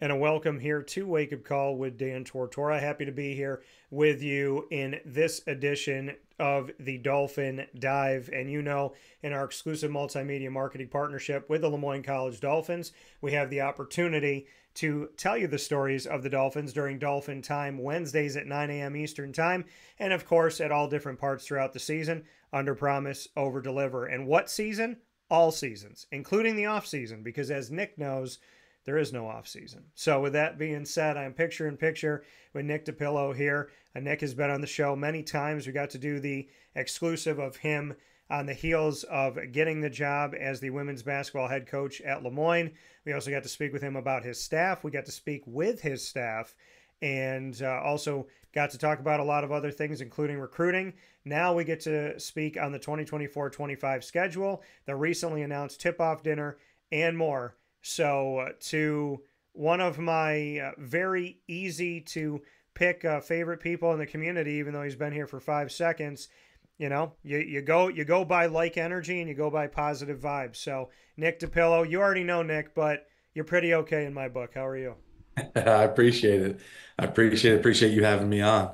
and a welcome here to Wake Up Call with Dan Tortora. Happy to be here with you in this edition of the Dolphin Dive. And you know, in our exclusive multimedia marketing partnership with the Le Moyne College Dolphins, we have the opportunity to tell you the stories of the Dolphins during Dolphin Time, Wednesdays at 9 a.m. Eastern Time, and of course at all different parts throughout the season, under promise, over deliver. And what season? All seasons, including the off season, because as Nick knows, there is no off season. So with that being said, I'm picture in picture with Nick DiPillo here. Nick has been on the show many times. We got to do the exclusive of him on the heels of getting the job as the women's basketball head coach at Le Moyne. We also got to speak with him about his staff. We got to speak with his staff and also got to talk about a lot of other things, including recruiting. Now we get to speak on the 2024-25 schedule, the recently announced tip-off dinner, and more. So to one of my very easy to pick favorite people in the community, even though he's been here for 5 seconds, you know, you go by like energy and you go by positive vibes. So Nick DiPillo, you already know Nick, but you're pretty okay in my book. How are you? I appreciate it. Appreciate you having me on.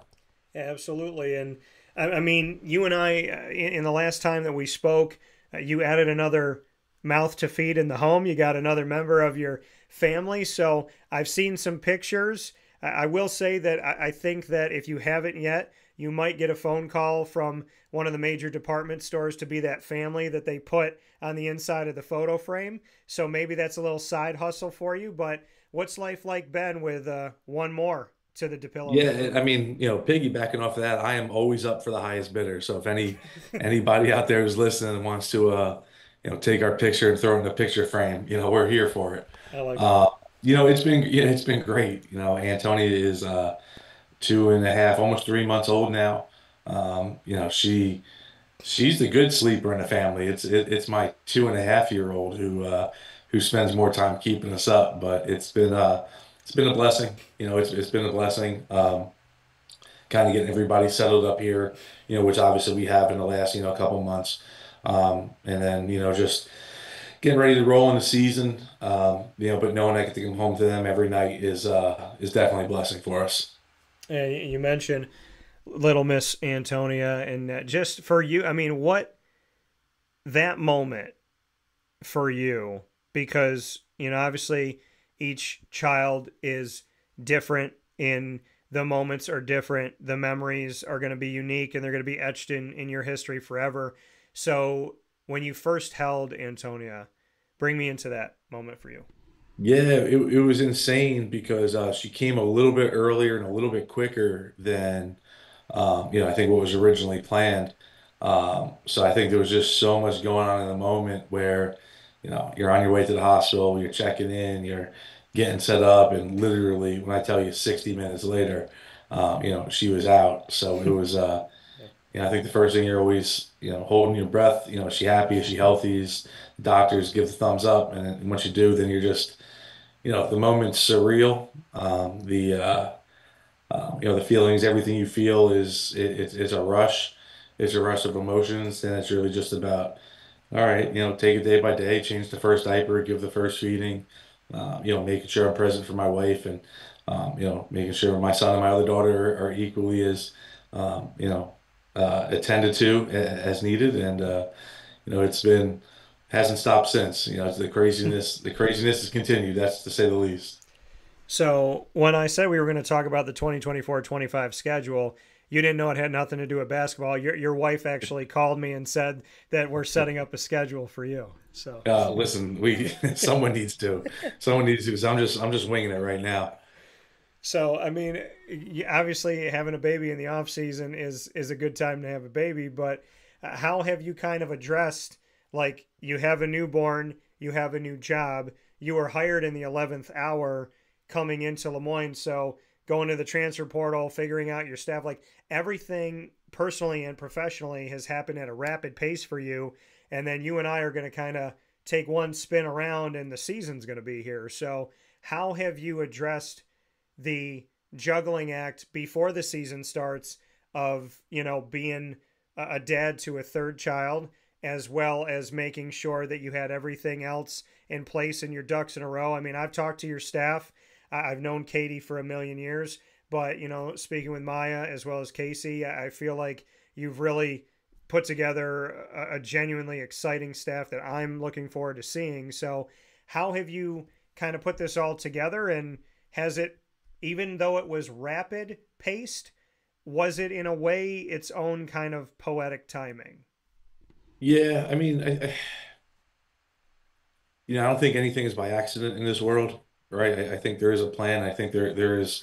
Yeah, absolutely. And I mean, you and I, in the last time that we spoke, you added another mouth to feed in the home. You got another member of your family. So I've seen some pictures. I will say that I think that if you haven't yet, you might get a phone call from one of the major department stores to be that family that they put on the inside of the photo frame. So maybe that's a little side hustle for you. But what's life like, Ben, with one more to the DiPillo? Yeah, I mean, you know, piggybacking off of that, I am always up for the highest bidder. So if anybody out there who's listening and wants to, you know, take our picture and throw it in the picture frame, you know, we're here for it. I like that. You know, it's been great. You know, Antonia is 2.5, almost 3 months old now. You know, she's the good sleeper in the family. It's my 2.5-year-old who spends more time keeping us up, but it's been a blessing. You know, it's been a blessing. Kind of getting everybody settled up here, you know, which obviously we have in the last, you know, couple months. And then, you know, just getting ready to roll in the season. You know, but knowing I get to come home to them every night is definitely a blessing for us. And you mentioned little Miss Antonia, and just for you, I mean, what that moment for you, because, you know, obviously each child is different in the moments are different. The memories are going to be unique and they're going to be etched in your history forever. So when you first held Antonia, bring me into that moment for you. Yeah, it was insane because she came a little bit earlier and a little bit quicker than, you know, I think what was originally planned. So I think there was just so much going on in the moment where, you know, you're on your way to the hospital, you're checking in, you're getting set up, and literally, when I tell you 60 minutes later, you know, she was out. So it was... you know, I think the first thing you're always, you know, holding your breath, you know, is she happy? Is she healthy? Is doctors give the thumbs up? And once you do, then you're just, you know, the moment's surreal. You know, the feelings, everything you feel is, it's a rush. It's a rush of emotions. And it's really just about, all right, you know, take it day by day, change the first diaper, give the first feeding, you know, making sure I'm present for my wife and, you know, making sure my son and my other daughter are equally as, you know, attended to as needed. And you know, hasn't stopped since. You know, the craziness has continued, that's to say the least. So when I said we were going to talk about the 2024-25 schedule, you didn't know it had nothing to do with basketball. Your wife actually called me and said that we're setting up a schedule for you. So listen, someone needs to, so I'm just winging it right now. So, I mean, obviously having a baby in the off season is a good time to have a baby, but how have you kind of addressed, like, you have a newborn, you have a new job, you were hired in the 11th hour coming into Le Moyne. So going to the transfer portal, figuring out your staff, like everything personally and professionally has happened at a rapid pace for you. And then you and I are going to kind of take one spin around and the season's going to be here. So how have you addressed the juggling act before the season starts of, you know, being a dad to a third child, as well as making sure that you had everything else in place and your ducks in a row? I mean, I've talked to your staff. I've known Katie for a million years, but, you know, speaking with Maya as well as Casey, I feel like you've really put together a genuinely exciting staff that I'm looking forward to seeing. So how have you kind of put this all together, and has it, even though it was rapid paced, was it in a way its own kind of poetic timing? Yeah, I mean, you know, I don't think anything is by accident in this world, right? I think there is a plan. I think there is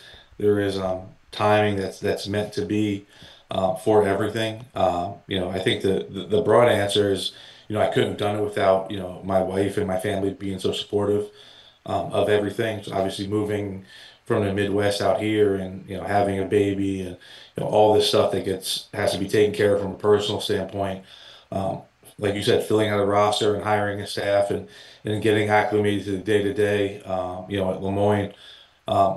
timing that's meant to be for everything. You know, I think the broad answer is, you know, I couldn't have done it without, you know, my wife and my family being so supportive of everything. So obviously moving from the Midwest out here, and, you know, having a baby, and, you know, all this stuff that has to be taken care of from a personal standpoint. Like you said, filling out a roster and hiring a staff, and getting acclimated to the day-to-day, you know, at Le Moyne.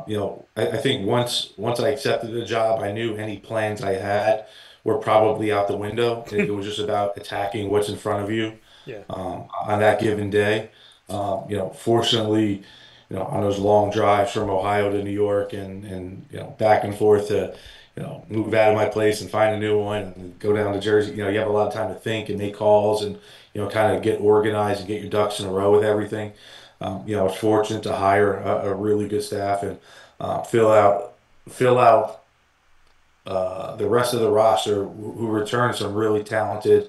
You know, I think once I accepted the job, I knew any plans I had were probably out the window. It was just about attacking what's in front of you, yeah, on that given day. You know, fortunately, you know, on those long drives from Ohio to New York, and you know, back and forth to, you know, move out of my place and find a new one and go down to Jersey, you know, you have a lot of time to think and make calls and, you know, kind of get organized and get your ducks in a row with everything. You know, I was fortunate to hire a really good staff, and fill out the rest of the roster, who returned some really talented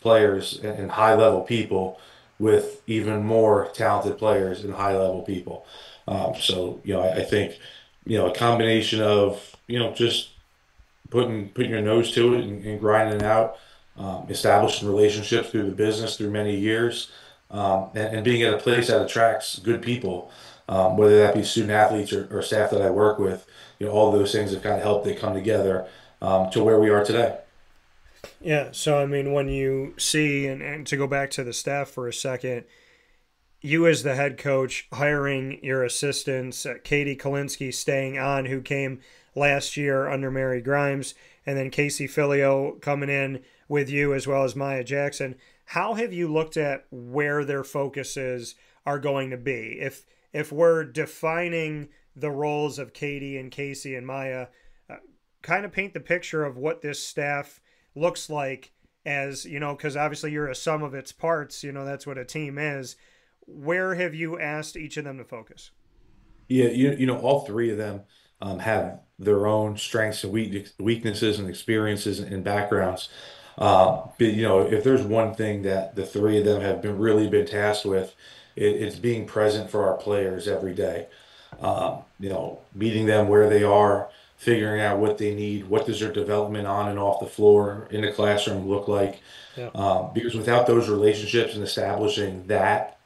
players and high-level people with even more talented players and high-level people. So, you know, I think, you know, a combination of, you know, just putting your nose to it and grinding it out, establishing relationships through the business through many years, and being at a place that attracts good people, whether that be student athletes or staff that I work with. You know, all of those things have kind of helped it come together to where we are today. Yeah, so I mean, when you see, and to go back to the staff for a second, you as the head coach hiring your assistants, Katie Kalinske staying on, who came last year under Mary Grimes, and then Casey Filio coming in with you as well as Maya Jackson. How have you looked at where their focuses are going to be? If we're defining the roles of Katie and Casey and Maya, kind of paint the picture of what this staff looks like as, you know, because obviously you're a sum of its parts, you know, that's what a team is. Where have you asked each of them to focus? Yeah, you know, all three of them have their own strengths and weaknesses and experiences and backgrounds. But, you know, if there's one thing that the three of them have really been tasked with, it's being present for our players every day. You know, meeting them where they are, figuring out what they need, what does their development on and off the floor in the classroom look like. Yeah. Because without those relationships and establishing that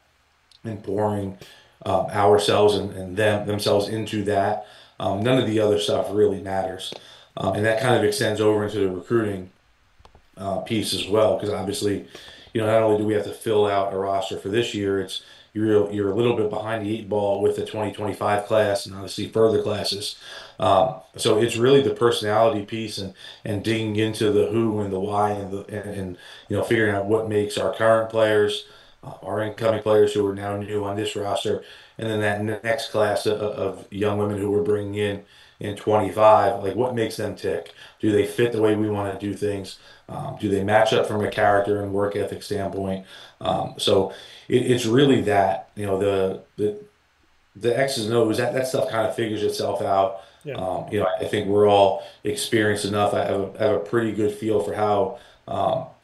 and pouring ourselves and themselves into that, none of the other stuff really matters. And that kind of extends over into the recruiting piece as well, because obviously, you know, not only do we have to fill out a roster for this year, it's you're a little bit behind the eight ball with the 2025 class and obviously further classes. So it's really the personality piece and digging into the who and the why and you know, figuring out what makes our current players, our incoming players who are now new on this roster, and then that next class of young women who we're bringing in 25, like what makes them tick? Do they fit the way we want to do things? Do they match up from a character and work ethic standpoint? So it's really that, you know, the X's and O's, that stuff kind of figures itself out. Yeah. You know, I think we're all experienced enough. I have a pretty good feel for how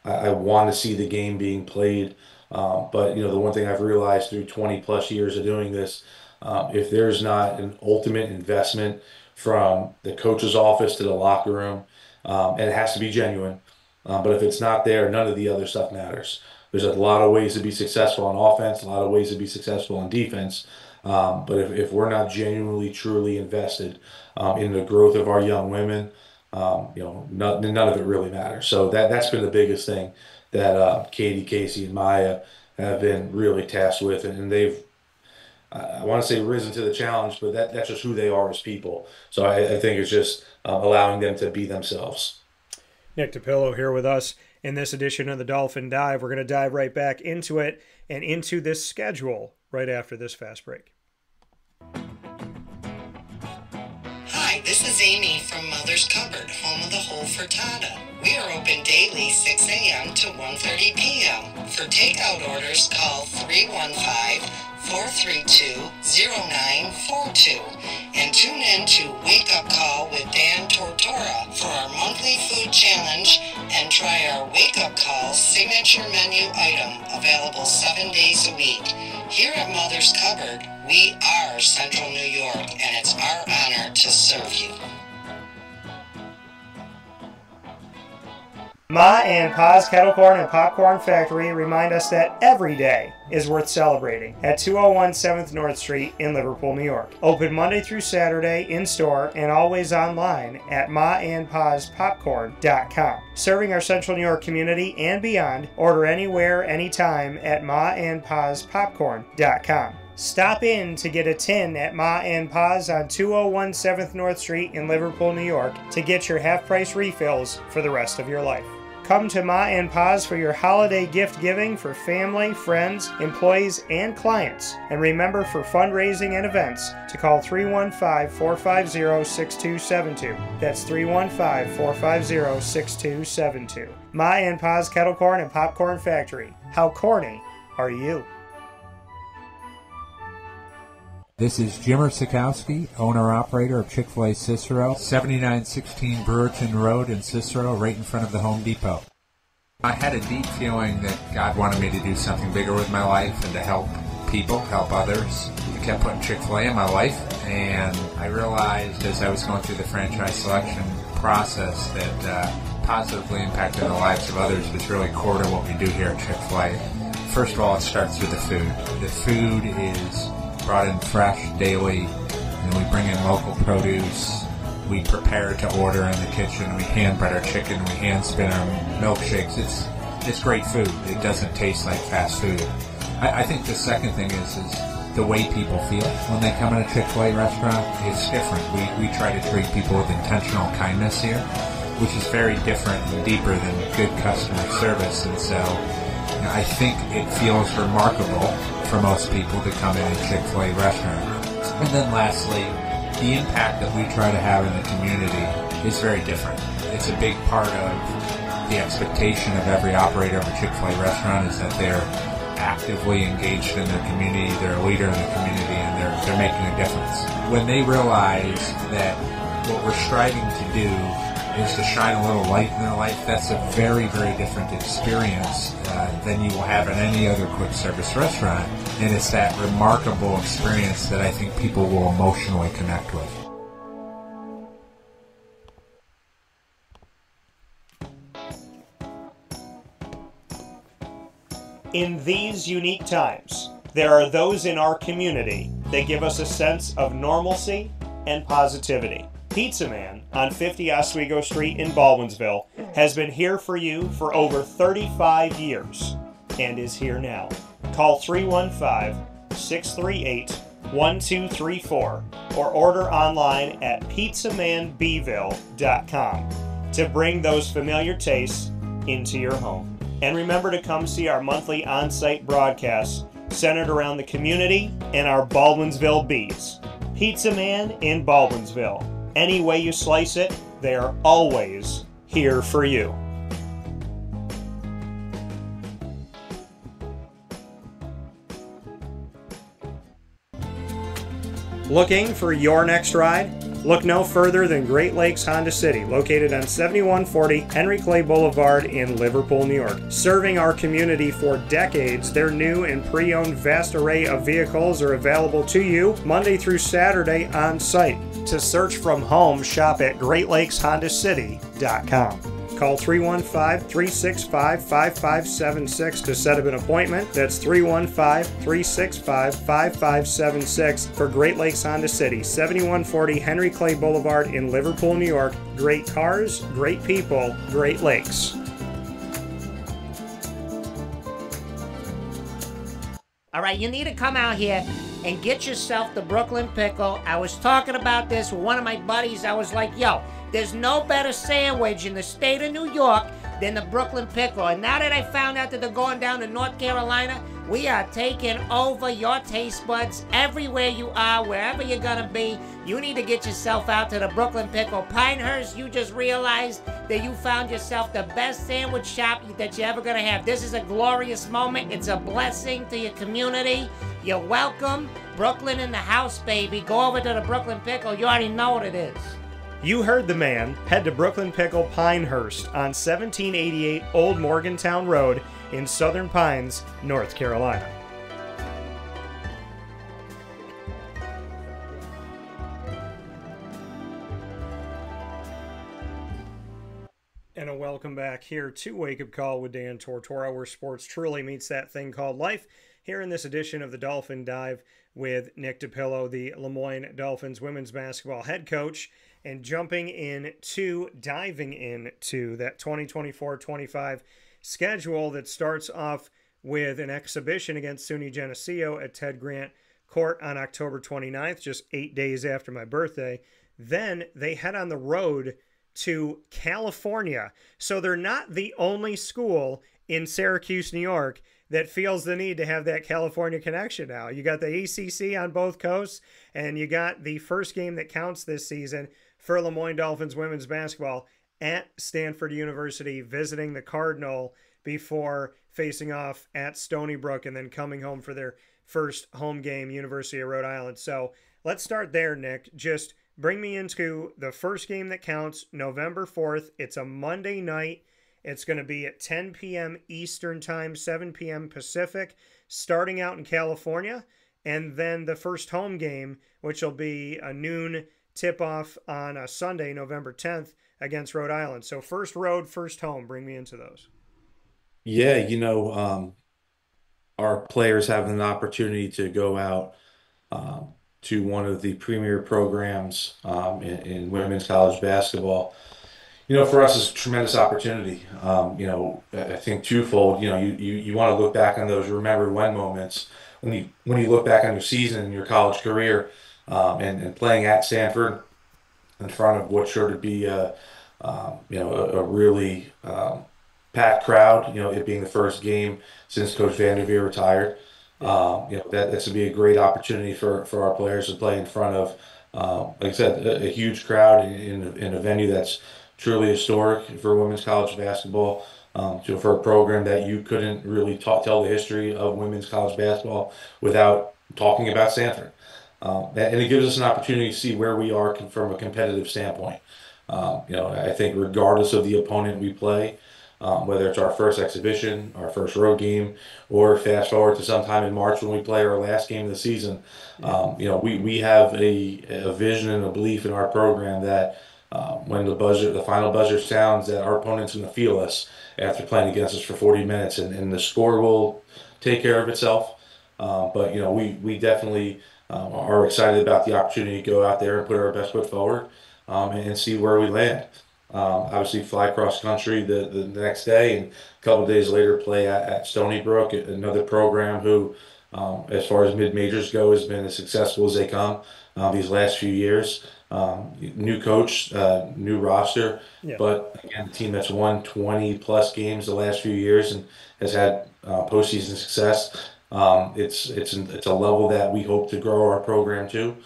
I want to see the game being played. But, you know, the one thing I've realized through 20 plus years of doing this, if there's not an ultimate investment from the coach's office to the locker room, and it has to be genuine. But if it's not there, none of the other stuff matters. There's a lot of ways to be successful on offense, a lot of ways to be successful on defense. But if we're not genuinely, truly invested in the growth of our young women, you know, none of it really matters. So that's been the biggest thing that Katie, Casey, and Maya have been really tasked with, and they've, I want to say, risen to the challenge, but that's just who they are as people. So I think it's just allowing them to be themselves. Nick DiPillo here with us in this edition of the Dolphin Dive. We're going to dive right back into it and into this schedule right after this fast break. Hi, this is Amy from Mother's Cupboard, home of the whole frittata. We are open daily 6 a.m. to 1:30 p.m. For takeout orders, call 315-432-0942 and tune in to Wake Up Call with Dan Tortora for our monthly food challenge and try our Wake Up Call signature menu item available 7 days a week. Here at Mother's Cupboard, we are Central New York, and it's our honor to serve you. Ma and Pa's Kettle Corn and Popcorn Factory remind us that every day is worth celebrating at 201 7th North Street in Liverpool, New York. Open Monday through Saturday in-store and always online at maandpaspopcorn.com. Serving our Central New York community and beyond, order anywhere, anytime at maandpaspopcorn.com. Stop in to get a tin at Ma and Pa's on 201 7th North Street in Liverpool, New York to get your half-price refills for the rest of your life. Come to Ma and Pa's for your holiday gift giving for family, friends, employees, and clients. And remember, for fundraising and events, to call 315-450-6272. That's 315-450-6272. Ma and Pa's Kettle Corn and Popcorn Factory. How corny are you? This is Jim Ersikowski, owner-operator of Chick-fil-A Cicero, 7916 Brewerton Road in Cicero, right in front of the Home Depot. I had a deep feeling that God wanted me to do something bigger with my life and to help people, help others. I kept putting Chick-fil-A in my life, and I realized as I was going through the franchise selection process that positively impacting the lives of others was really core to what we do here at Chick-fil-A. First of all, it starts with the food. The food is brought in fresh daily, and we bring in local produce. We prepare to order in the kitchen. We hand bread our chicken. We hand spin our milkshakes. It's great food. It doesn't taste like fast food. I think the second thing is the way people feel when they come in a Chick-fil-A restaurant is different. We try to treat people with intentional kindness here, which is very different and deeper than good customer service. And so I think it feels remarkable for most people to come in a Chick-fil-A restaurant. And then lastly, the impact that we try to have in the community is very different. It's a big part of the expectation of every operator of a Chick-fil-A restaurant is that they're actively engaged in their community, they're a leader in the community, and they're making a difference. When they realize that what we're striving to do is to shine a little light in their life, that's a very, very different experience than you will have in any other quick service restaurant. And it's that remarkable experience that I think people will emotionally connect with. In these unique times, there are those in our community that give us a sense of normalcy and positivity. Pizza Man on 50 Oswego Street in Baldwinsville has been here for you for over 35 years and is here now. Call 315-638-1234 or order online at pizzamanbeville.com to bring those familiar tastes into your home. And remember to come see our monthly on-site broadcasts centered around the community and our Baldwinsville Bees. Pizza Man in Baldwinsville. Any way you slice it, they are always here for you. Looking for your next ride? Look no further than Great Lakes Honda City, located on 7140 Henry Clay Boulevard in Liverpool, New York. Serving our community for decades, their new and pre-owned vast array of vehicles are available to you Monday through Saturday on site. To search from home, shop at GreatLakesHondaCity.com. Call 315-365-5576 to set up an appointment. That's 315-365-5576 for Great Lakes Honda City, 7140 Henry Clay Boulevard in Liverpool, New York. Great cars, great people, Great Lakes. All right, you need to come out here and get yourself the Brooklyn Pickle. I was talking about this with one of my buddies. I was like, yo, there's no better sandwich in the state of New York than the Brooklyn Pickle. And now that I found out that they're going down to North Carolina, We are taking over your taste buds everywhere you are, wherever you're going to be. You need to get yourself out to the Brooklyn Pickle Pinehurst. You just realized that you found yourself the best sandwich shop that you're ever going to have. This is a glorious moment. It's a blessing to your community. You're welcome. Brooklyn in the house, baby. Go over to the Brooklyn Pickle. You already know what it is. You heard the man. Head to Brooklyn Pickle Pinehurst on 1788 Old Morgantown Road in Southern Pines, North Carolina. And a welcome back here to Wake Up Call with Dan Tortora, where sports truly meets that thing called life. Here in this edition of the Dolphin Dive with Nick DiPillo, the Le Moyne Dolphins women's basketball head coach, and diving into that 2024-25 schedule that starts off with an exhibition against SUNY Geneseo at Ted Grant Court on October 29th, just 8 days after my birthday. Then they head on the road to California. So they're not the only school in Syracuse, New York, that feels the need to have that California connection now. You got the ACC on both coasts, and you got the first game that counts this season for Le Moyne Dolphins women's basketball at Stanford University, visiting the Cardinal before facing off at Stony Brook and then coming home for their first home game, University of Rhode Island. So let's start there, Nick. Just bring me into the first game that counts, November 4th. It's a Monday night. It's going to be at 10 p.m. Eastern Time, 7 p.m. Pacific, starting out in California. And then the first home game, which will be a noon tip-off on a Sunday, November 10th, against Rhode Island. So first road, first home. Bring me into those. Yeah, our players have an opportunity to go out to one of the premier programs in women's college basketball. For us, it's a tremendous opportunity. I think twofold. You want to look back on those remember when moments when you look back on your season and your college career, and playing at Stanford in front of what's sure to be a really packed crowd. It being the first game since Coach Vanderveer retired. That's to be a great opportunity for our players to play in front of, like I said, a huge crowd in a venue that's truly historic for women's college basketball, for a program that you couldn't really tell the history of women's college basketball without talking about Stanford. And it gives us an opportunity to see where we are from a competitive standpoint. I think regardless of the opponent we play, whether it's our first exhibition, our first road game, or fast forward to sometime in March when we play our last game of the season, we have a vision and a belief in our program that when the final buzzer sounds, that our opponent's going to feel us after playing against us for 40 minutes, and the score will take care of itself. But we definitely are excited about the opportunity to go out there and put our best foot forward, and see where we land. Obviously, fly cross country the next day, and a couple of days later, play at Stony Brook, another program who, as far as mid-majors go, has been as successful as they come these last few years. New coach, new roster, yeah. But again, a team that's won 20-plus games the last few years and has had postseason success. It's a level that we hope to grow our program to,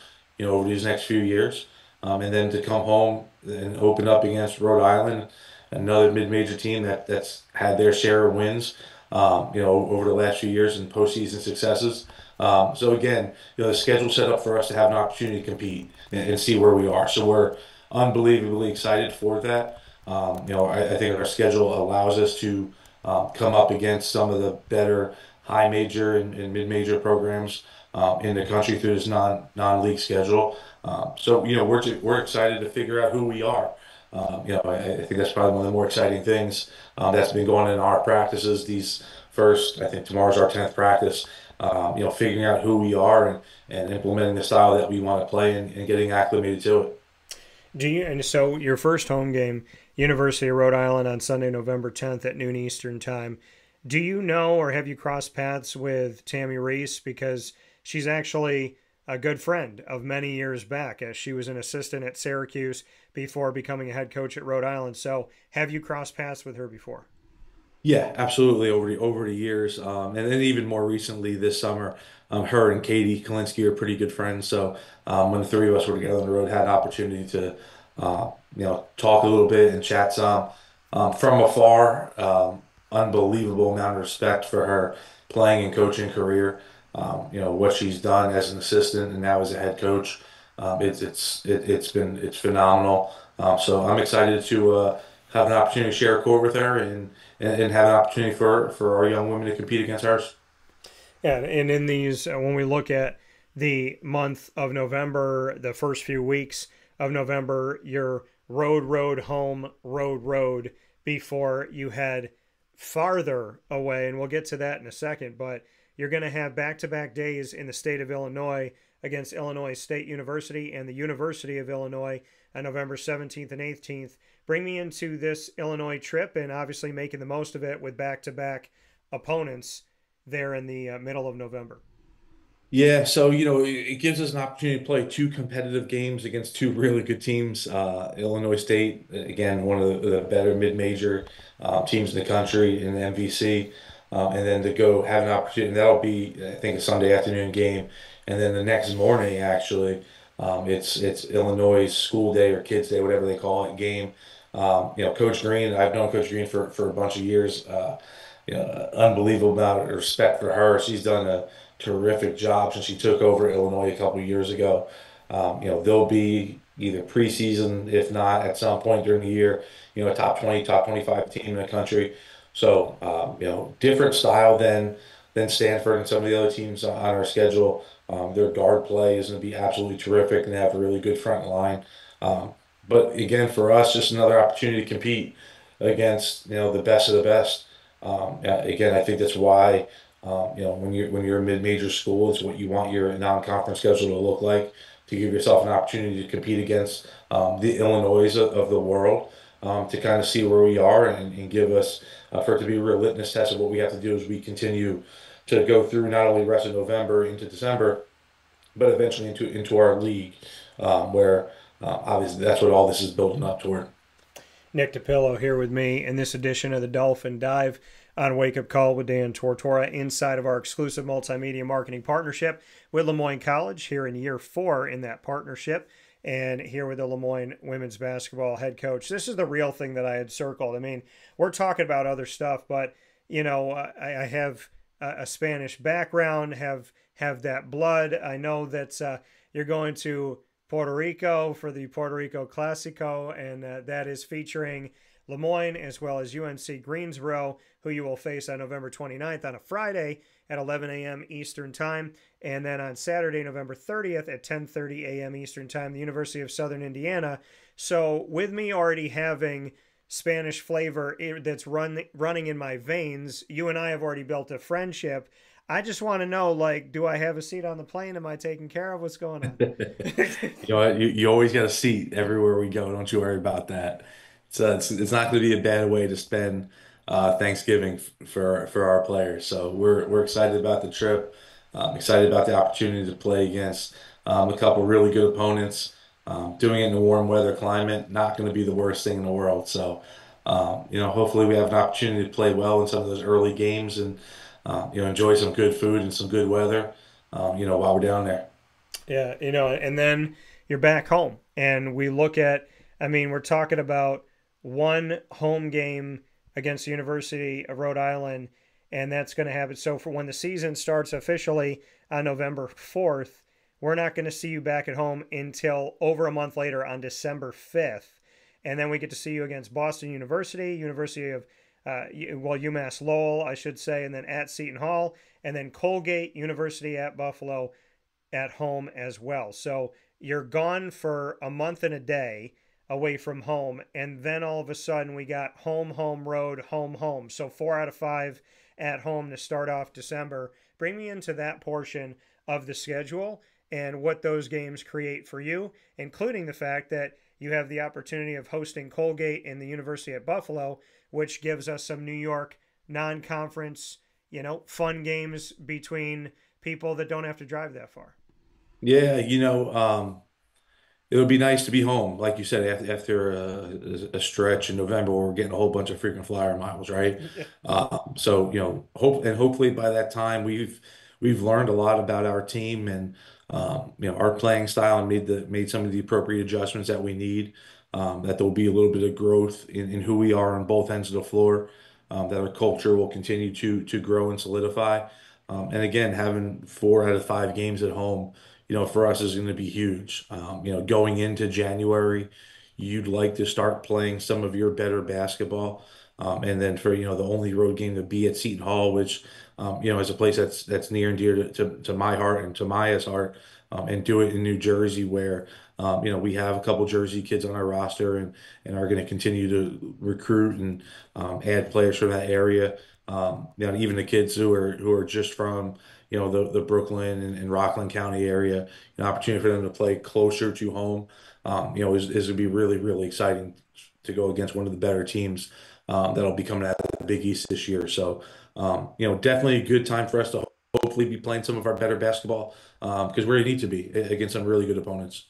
over these next few years, and then to come home and open up against Rhode Island, another mid-major team that's had their share of wins, over the last few years and postseason successes. So again, the schedule set up for us to have an opportunity to compete and see where we are. So we're unbelievably excited for that. I think our schedule allows us to come up against some of the better high major and mid-major programs in the country through this non-league schedule. We're excited to figure out who we are. I think that's probably one of the more exciting things that's been going on in our practices. I think tomorrow's our 10th practice. Figuring out who we are and implementing the style that we want to play and getting acclimated to it. So your first home game, University of Rhode Island on Sunday, November 10th at noon Eastern time. Do you know or have you crossed paths with Tammy Reese? Because she's actually a good friend of many years back, as she was an assistant at Syracuse before becoming a head coach at Rhode Island. So have you crossed paths with her before? Yeah, absolutely. Over the years, and then even more recently this summer, her and Katie Kalinske are pretty good friends. So when the three of us were together on the road, had an opportunity to talk a little bit and chat some from afar. Unbelievable amount of respect for her playing and coaching career. What she's done as an assistant and now as a head coach. It's phenomenal. So I'm excited to have an opportunity to share a court with her and have an opportunity for our young women to compete against ours. Yeah, and in these, when we look at the month of November, the first few weeks of November, you're road, home, road, before you head farther away, and we'll get to that in a second, but you're going to have back-to-back days in the state of Illinois against Illinois State University and the University of Illinois on November 17th and 18th. Bring me into this Illinois trip and obviously making the most of it with back-to-back opponents there in the middle of November. Yeah, so, it gives us an opportunity to play two competitive games against two really good teams. Illinois State, again, one of the better mid-major teams in the country in the MVC. And then to go have an opportunity, and that'll be, I think, a Sunday afternoon game. And then the next morning, actually, it's Illinois School Day or Kids Day, whatever they call it, game. Coach Green, I've known Coach Green for a bunch of years. Unbelievable amount of respect for her. She's done a terrific job since she took over Illinois a couple of years ago. They'll be either preseason, if not at some point during the year, a top 20, top 25 team in the country. So, different style than Stanford and some of the other teams on our schedule. Their guard play is going to be absolutely terrific, and they have a really good front line. But again, for us, just another opportunity to compete against the best of the best. Again, I think that's why when you're a mid-major school, it's what you want your non-conference schedule to look like, to give yourself an opportunity to compete against the Illinois of the world, to kind of see where we are and give us for it to be a real litmus test of what we have to do as we continue to go through not only the rest of November into December, but eventually into our league, where obviously that's what all this is building up toward. Nick DiPillo here with me in this edition of the Dolphin Dive on Wake Up Call with Dan Tortora, inside of our exclusive multimedia marketing partnership with Le Moyne College, here in year 4 in that partnership, and here with the Le Moyne women's basketball head coach. This is the real thing that I had circled. I mean, we're talking about other stuff, but, I have a Spanish background, have that blood. I know that you're going to Puerto Rico for the Puerto Rico Classico, and that is featuring Le Moyne as well as UNC Greensboro, who you will face on November 29th on a Friday at 11 a.m. Eastern Time, and then on Saturday, November 30th at 10:30 a.m. Eastern Time, the University of Southern Indiana. So with me already having Spanish flavor that's running in my veins, you and I have already built a friendship. I just want to know, do I have a seat on the plane? Am I taken care of? What's going on? You always got a seat everywhere we go. Don't you worry about that. It's not going to be a bad way to spend Thanksgiving for our players. So we're excited about the trip. Excited about the opportunity to play against a couple really good opponents. Doing it in a warm weather climate, not going to be the worst thing in the world. So, hopefully we have an opportunity to play well in some of those early games and enjoy some good food and some good weather, while we're down there. Yeah, and then you're back home. And we look at, we're talking about one home game against the University of Rhode Island, and that's going to happen. So for when the season starts officially on November 4th, we're not going to see you back at home until over a month later on December 5th. And then we get to see you against Boston University, UMass Lowell, I should say, and then at Seton Hall, and then Colgate, University at Buffalo at home as well. So you're gone for a month and a day away from home, and then all of a sudden we got home, road, home. So 4 out of 5 at home to start off December. Bring me into that portion of the schedule and what those games create for you, including the fact that you have the opportunity of hosting Colgate and the University at Buffalo, which gives us some New York non-conference, fun games between people that don't have to drive that far. Yeah, it would be nice to be home, like you said, after a stretch in November where we're getting a whole bunch of frequent flyer miles, right? So, you know, hopefully by that time we've learned a lot about our team and you know, our playing style, and made some of the appropriate adjustments that we need. That there'll be a little bit of growth in who we are on both ends of the floor. That our culture will continue to grow and solidify. And again, having 4 out of 5 games at home, you know, for us is going to be huge. You know, going into January, you'd like to start playing some of your better basketball. And then for, you know, the only road game to be at Seton Hall, which, you know, is a place that's near and dear to my heart and to Maya's heart, and do it in New Jersey where, you know, we have a couple Jersey kids on our roster and are going to continue to recruit and add players from that area. You know, even the kids who are just from, you know, the Brooklyn and Rockland County area, an opportunity for them to play closer to home, you know, is going to be really, really exciting to go against one of the better teams that'll be coming out of the Big East this year. So, you know, definitely a good time for us to hopefully be playing some of our better basketball because we need to be against some really good opponents.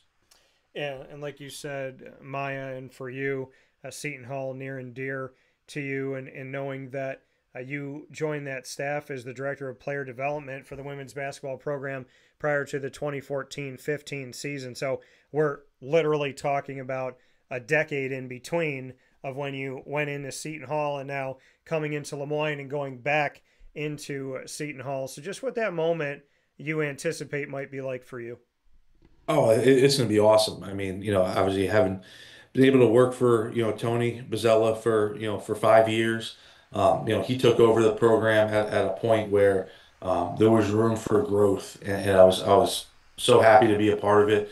Yeah, and like you said, Maya, and for you, Seton Hall near and dear to you, and knowing that you joined that staff as the Director of Player Development for the women's basketball program prior to the 2014-15 season. So we're literally talking about a decade in between of when you went into Seton Hall and now coming into Le Moyne and going back into Seton Hall. So just what that moment you anticipate might be like for you. Oh, it's going to be awesome. I mean, you know, obviously having been able to work for, you know, Tony Bozzella for, you know, for 5 years, you know, he took over the program at a point where there was room for growth. And I was so happy to be a part of it.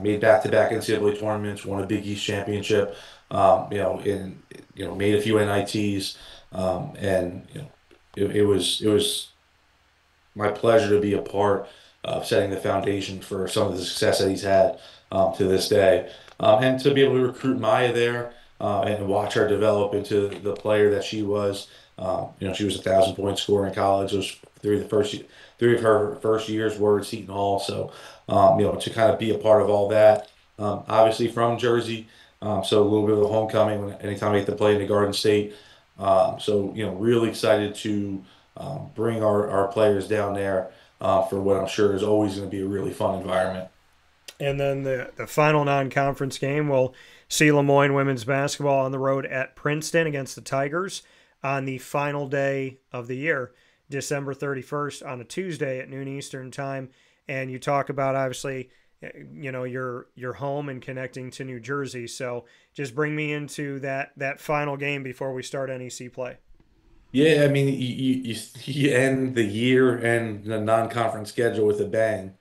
Made back-to-back NCAA tournaments, won a Big East championship, you know, and, you know, made a few NITs. And, you know, it was my pleasure to be a part of setting the foundation for some of the success that he's had to this day. And to be able to recruit Maya there and watch her develop into the player that she was. You know, she was a 1,000-point scorer in college. It was three of her first years were at Seton Hall. So, you know, to kind of be a part of all that. Obviously from Jersey, so a little bit of a homecoming anytime we get to play in the Garden State. So, you know, really excited to bring our players down there for what I'm sure is always going to be a really fun environment. And then the final non-conference game will see Le Moyne women's basketball on the road at Princeton against the Tigers on the final day of the year, December 31st on a Tuesday at noon Eastern time. And you talk about, obviously, you know, your home and connecting to New Jersey. So just bring me into that final game before we start NEC play. Yeah, I mean, you end the year and the non-conference schedule with a bang.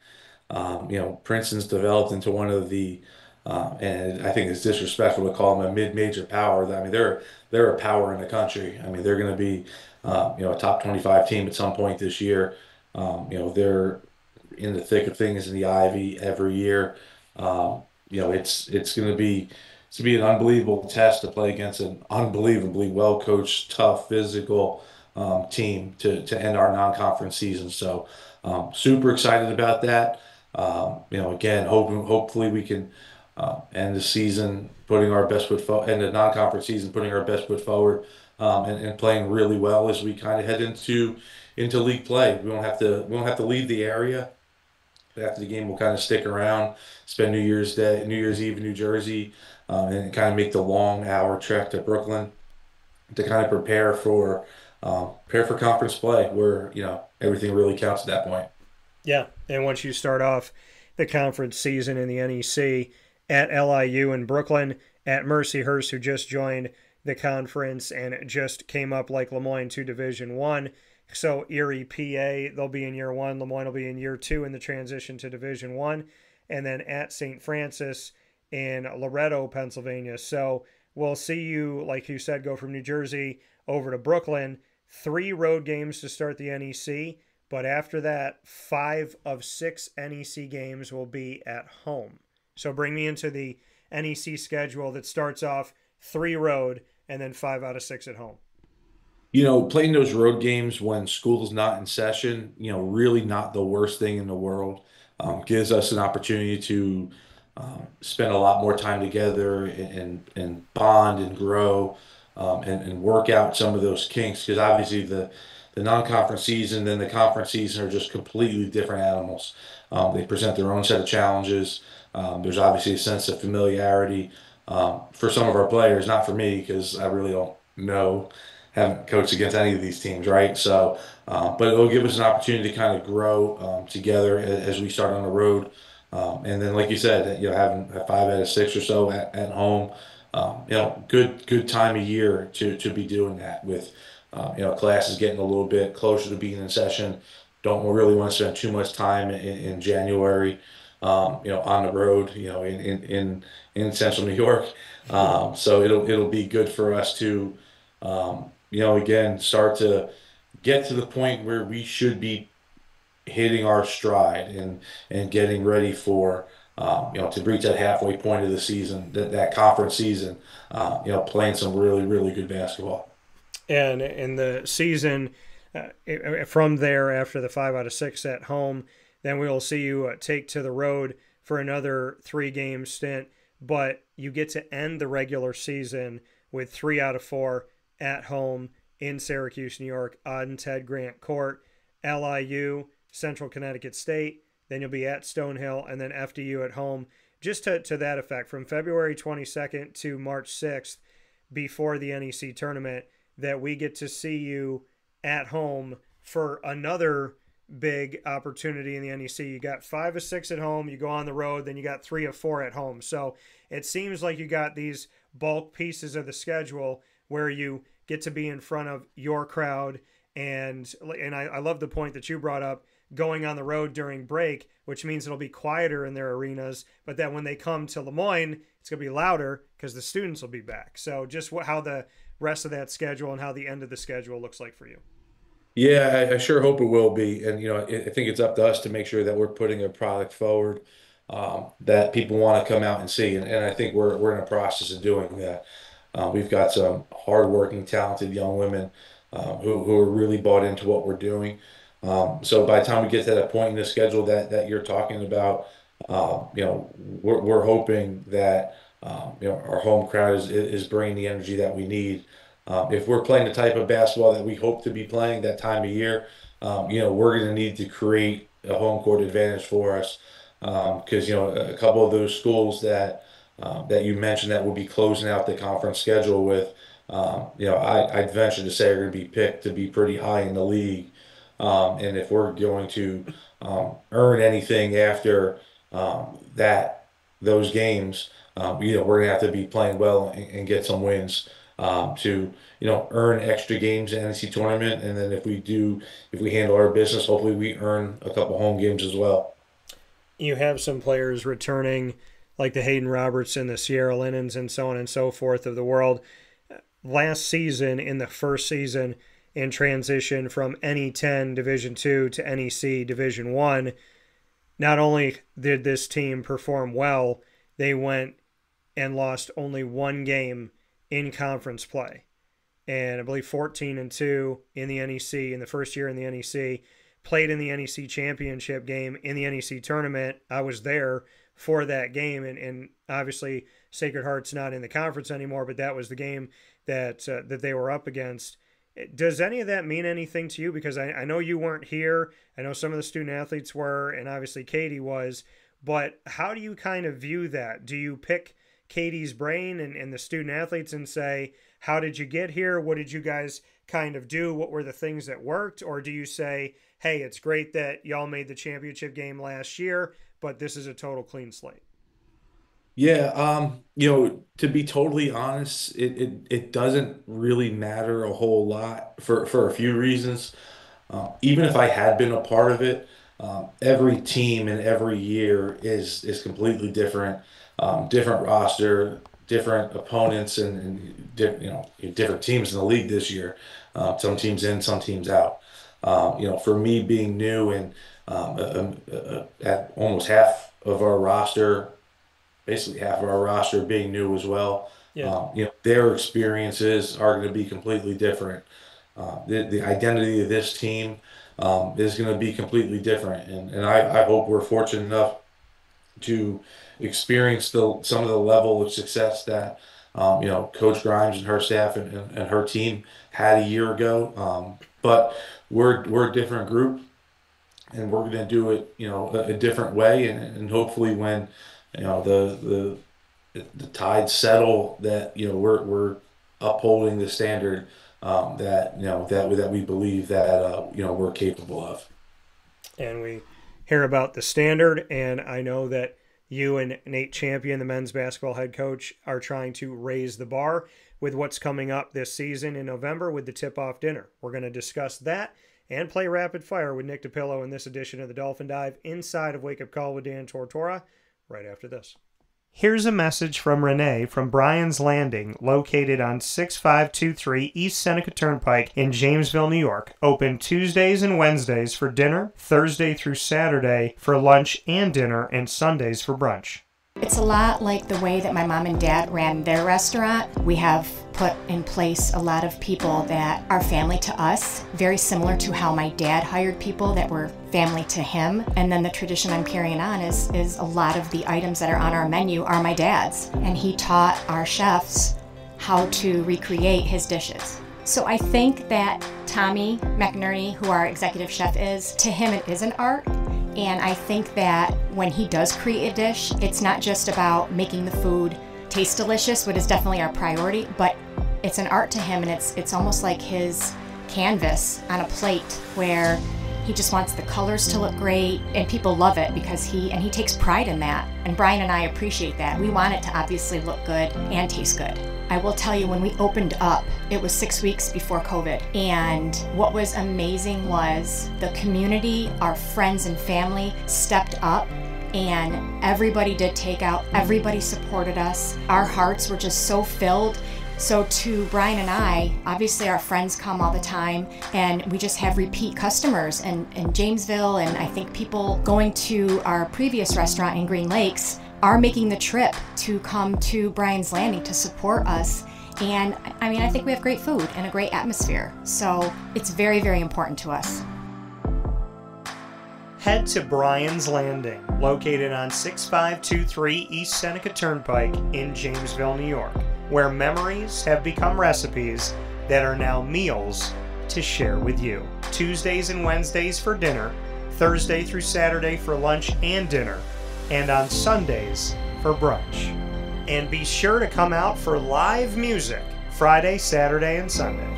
You know, Princeton's developed into one of the, and I think it's disrespectful to call them a mid-major power. I mean, they're a power in the country. I mean, they're going to be, you know, a top 25 team at some point this year. You know, they're in the thick of things in the Ivy every year. You know, it's going to be an unbelievable test to play against an unbelievably well-coached, tough, physical team to end our non-conference season. So super excited about that. You know, again, hopefully we can end the season putting our best foot forward, end the non-conference season putting our best foot forward and playing really well as we kind of head into league play. We won't have to leave the area. After the game, we'll kind of stick around, spend New Year's Eve in New Jersey, and kind of make the long hour trek to Brooklyn to kind of prepare for conference play, where, you know, everything really counts at that point. Yeah, and once you start off the conference season in the NEC at LIU in Brooklyn, at Mercyhurst, who just joined the conference and just came up like Le Moyne to Division I. So Erie, PA, they'll be in year one. Le Moyne will be in year two in the transition to Division I, and then at St. Francis in Loretto, Pennsylvania. So we'll see you, like you said, go from New Jersey over to Brooklyn. 3 road games to start the NEC, but after that, 5 of 6 NEC games will be at home. So bring me into the NEC schedule that starts off 3 road and then 5 out of 6 at home. You know, playing those road games when school's not in session, you know, really not the worst thing in the world. Gives us an opportunity to spend a lot more time together and bond and grow and work out some of those kinks, because obviously the non-conference season and the conference season are just completely different animals. They present their own set of challenges. There's obviously a sense of familiarity for some of our players, not for me, because I really don't know, haven't coached against any of these teams, right? So, but it will give us an opportunity to kind of grow together as we start on the road. And then, like you said, you know, having 5 out of 6 or so at home, you know, good time of year to be doing that with, you know, classes getting a little bit closer to being in session. Don't really want to spend too much time in January, you know, on the road, you know, in Central New York. So it'll be good for us to, you know, again, start to get to the point where we should be hitting our stride and getting ready for, you know, to reach that halfway point of the season, that conference season, you know, playing some really, really good basketball. And in the season, from there, after the 5 out of 6 at home, then we will see you take to the road for another 3-game stint. But you get to end the regular season with 3 out of 4 at home in Syracuse, New York, on Ted Grant Court. LIU, Central Connecticut State, then you'll be at Stonehill, and then FDU at home. Just to that effect, from February 22nd to March 6th, before the NEC tournament, that we get to see you at home for another big opportunity in the NEC. You got 5 of 6 at home, you go on the road, then you got 3 of 4 at home. So it seems like you got these bulk pieces of the schedule where you get to be in front of your crowd. And I love the point that you brought up, going on the road during break, which means it'll be quieter in their arenas, but then when they come to Le Moyne, it's going to be louder because the students will be back. So just how the rest of that schedule and how the end of the schedule looks like for you. Yeah, I sure hope it will be. And, you know, I think it's up to us to make sure that we're putting a product forward that people want to come out and see. And I think we're in a process of doing that. We've got some hardworking, talented young women who are really bought into what we're doing. So by the time we get to that point in the schedule that you're talking about, you know, we're hoping that, you know, our home crowd is bringing the energy that we need. If we're playing the type of basketball that we hope to be playing that time of year, you know, we're going to need to create a home court advantage for us. Because, you know, a couple of those schools that you mentioned that will be closing out the conference schedule with, you know, I'd venture to say are going to be picked to be pretty high in the league. And if we're going to earn anything after those games, you know, we're going to have to be playing well and get some wins to, you know, earn extra games in the NEC tournament. And then if we handle our business, hopefully we earn a couple home games as well. You have some players returning, like the Hayden Roberts and the Sierra Linens and so on and so forth of the world. Last season, in the first season in transition from NE10 Division II to NEC Division I, not only did this team perform well, they went and lost only 1 game in conference play. And I believe 14-2 in the NEC, in the first year in the NEC, played in the NEC championship game in the NEC tournament. I was there for that game, and obviously Sacred Heart's not in the conference anymore, but that was the game that they were up against. Does any of that mean anything to you? Because I know you weren't here. I know some of the student athletes were, and obviously Katie was. But how do you kind of view that? Do you pick Katie's brain and the student athletes and say, how did you get here? What did you guys kind of do? What were the things that worked? Or do you say, hey, it's great that y'all made the championship game last year, but this is a total clean slate? Yeah, you know, to be totally honest, it doesn't really matter a whole lot for a few reasons. Even if I had been a part of it, every team and every year is completely different, different roster, different opponents, and you know, different teams in the league this year. Some teams in, some teams out. You know, for me being new and at almost half of our roster. Basically half of our roster being new as well. Yeah. You know, their experiences are going to be completely different. The identity of this team is going to be completely different. And I hope we're fortunate enough to experience some of the level of success that Coach Grimes and her staff and her team had a year ago. But we're a different group, and we're going to do it a different way, and hopefully when the tides settle, that we're upholding the standard that we believe that we're capable of. And we hear about the standard, and I know that you and Nate Champion, the men's basketball head coach, are trying to raise the bar with what's coming up this season in November with the tip-off dinner. We're going to discuss that and play rapid fire with Nick DiPillo in this edition of the Dolphin Dive inside of Wake Up Call with Dan Tortora right after this. Here's a message from Renee from Bryan's Landing, located on 6523 East Seneca Turnpike in Jamesville, New York. Open Tuesdays and Wednesdays for dinner, Thursday through Saturday for lunch and dinner, and Sundays for brunch. It's a lot like the way that my mom and dad ran their restaurant. We have put in place a lot of people that are family to us, very similar to how my dad hired people that were family to him. And then the tradition I'm carrying on is a lot of the items that are on our menu are my dad's. And he taught our chefs how to recreate his dishes. So I think that Tommy McNerney, who our executive chef is, to him it is an art. And I think that when he does create a dish, it's not just about making the food taste delicious, which is definitely our priority, but it's an art to him, and it's almost like his canvas on a plate where he just wants the colors to look great, and people love it because he takes pride in that. And Bryan and I appreciate that. We want it to obviously look good and taste good. I will tell you, when we opened up, it was 6 weeks before COVID. And what was amazing was the community, our friends and family stepped up, and everybody did takeout, everybody supported us. Our hearts were just so filled. So to Bryan and I, obviously our friends come all the time, and we just have repeat customers in Jamesville, and I think people going to our previous restaurant in Green Lakes are making the trip to come to Bryan's Landing to support us. And I mean, I think we have great food and a great atmosphere. So it's very, very important to us. Head to Bryan's Landing, located on 6523 East Seneca Turnpike in Jamesville, New York, where memories have become recipes that are now meals to share with you. Tuesdays and Wednesdays for dinner, Thursday through Saturday for lunch and dinner, and on Sundays for brunch. And be sure to come out for live music Friday, Saturday, and Sunday.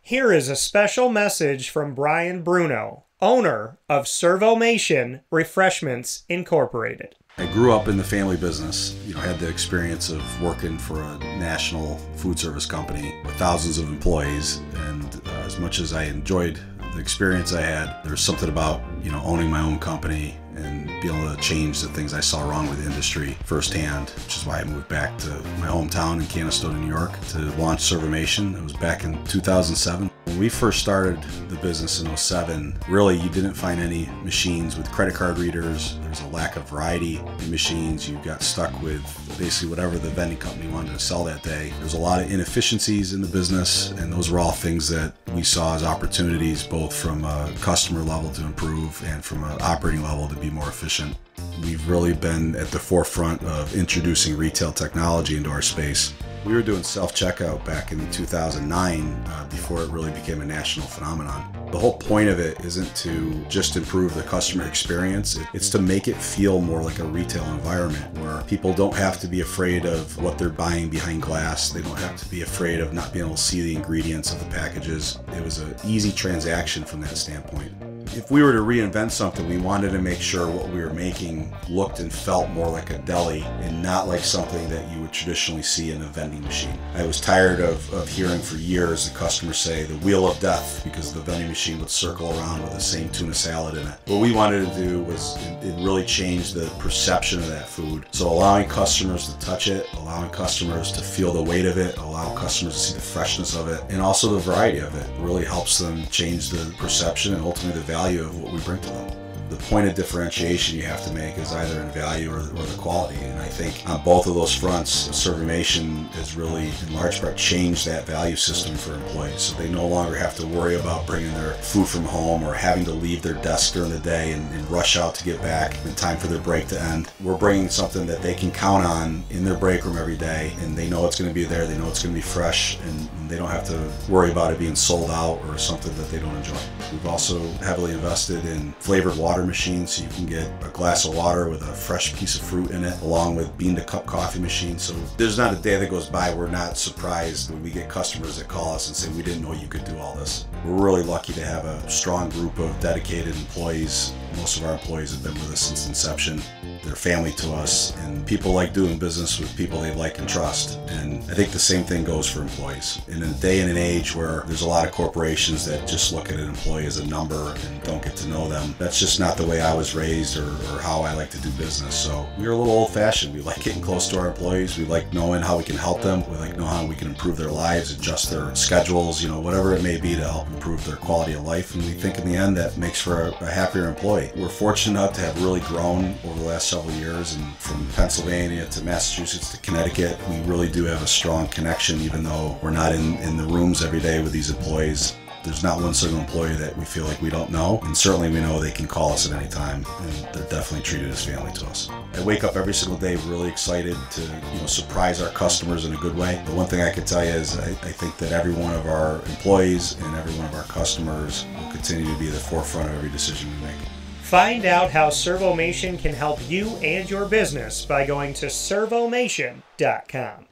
Here is a special message from Brian Bruno, owner of Servomation Refreshments Incorporated. I grew up in the family business. I had the experience of working for a national food service company with thousands of employees, and as much as I enjoyed the experience I had, there's something about owning my own company and being able to change the things I saw wrong with the industry firsthand, which is why I moved back to my hometown in Canastota, New York, to launch Servomation. It was back in 2007. When we first started the business in 2007, really you didn't find any machines with credit card readers. There's a lack of variety in machines. You got stuck with basically whatever the vending company wanted to sell that day. There's a lot of inefficiencies in the business, and those were all things that we saw as opportunities, both from a customer level to improve and from an operating level to be more efficient. We've really been at the forefront of introducing retail technology into our space. We were doing self-checkout back in 2009 before it really became a national phenomenon. The whole point of it isn't to just improve the customer experience, it's to make it feel more like a retail environment where people don't have to be afraid of what they're buying behind glass. They don't have to be afraid of not being able to see the ingredients of the packages. It was an easy transaction from that standpoint. If we were to reinvent something, we wanted to make sure what we were making looked and felt more like a deli and not like something that you would traditionally see in a vending machine. I was tired of hearing for years the customers say the wheel of death because the vending machine would circle around with the same tuna salad in it. What we wanted to do was it really changed the perception of that food. So allowing customers to touch it, allowing customers to feel the weight of it, allow customers to see the freshness of it, and also the variety of it really helps them change the perception and ultimately the value of what we bring to them. the point of differentiation you have to make is either in value or the quality. And I think on both of those fronts, Servmation has really, in large part, changed that value system for employees. So they no longer have to worry about bringing their food from home or having to leave their desk during the day and rush out to get back in time for their break to end. We're bringing something that they can count on in their break room every day, and they know it's going to be there, they know it's going to be fresh, and they don't have to worry about it being sold out or something that they don't enjoy. We've also heavily invested in flavored water machines, so you can get a glass of water with a fresh piece of fruit in it, along with bean-to-cup coffee machines. So there's not a day that goes by we're not surprised when we get customers that call us and say, we didn't know you could do all this. We're really lucky to have a strong group of dedicated employees. Most of our employees have been with us since inception. They're family to us, and people like doing business with people they like and trust. And I think the same thing goes for employees. In a day and an age where there's a lot of corporations that just look at an employee as a number and don't get to know them, that's just not the way I was raised or how I like to do business. So we're a little old-fashioned. We like getting close to our employees. We like knowing how we can help them. We like knowing how we can improve their lives, adjust their schedules, you know, whatever it may be to help improve their quality of life. And we think in the end that makes for a happier employee. We're fortunate enough to have really grown over the last several years, and from Pennsylvania to Massachusetts to Connecticut, we really do have a strong connection. Even though we're not in the rooms every day with these employees, there's not one single employee that we feel like we don't know, and certainly we know they can call us at any time, and they're definitely treated as family to us. I wake up every single day really excited to, you know, surprise our customers in a good way. The one thing I can tell you is I think that every one of our employees and every one of our customers will continue to be the forefront of every decision we make. Find out how Servmation can help you and your business by going to servmation.com.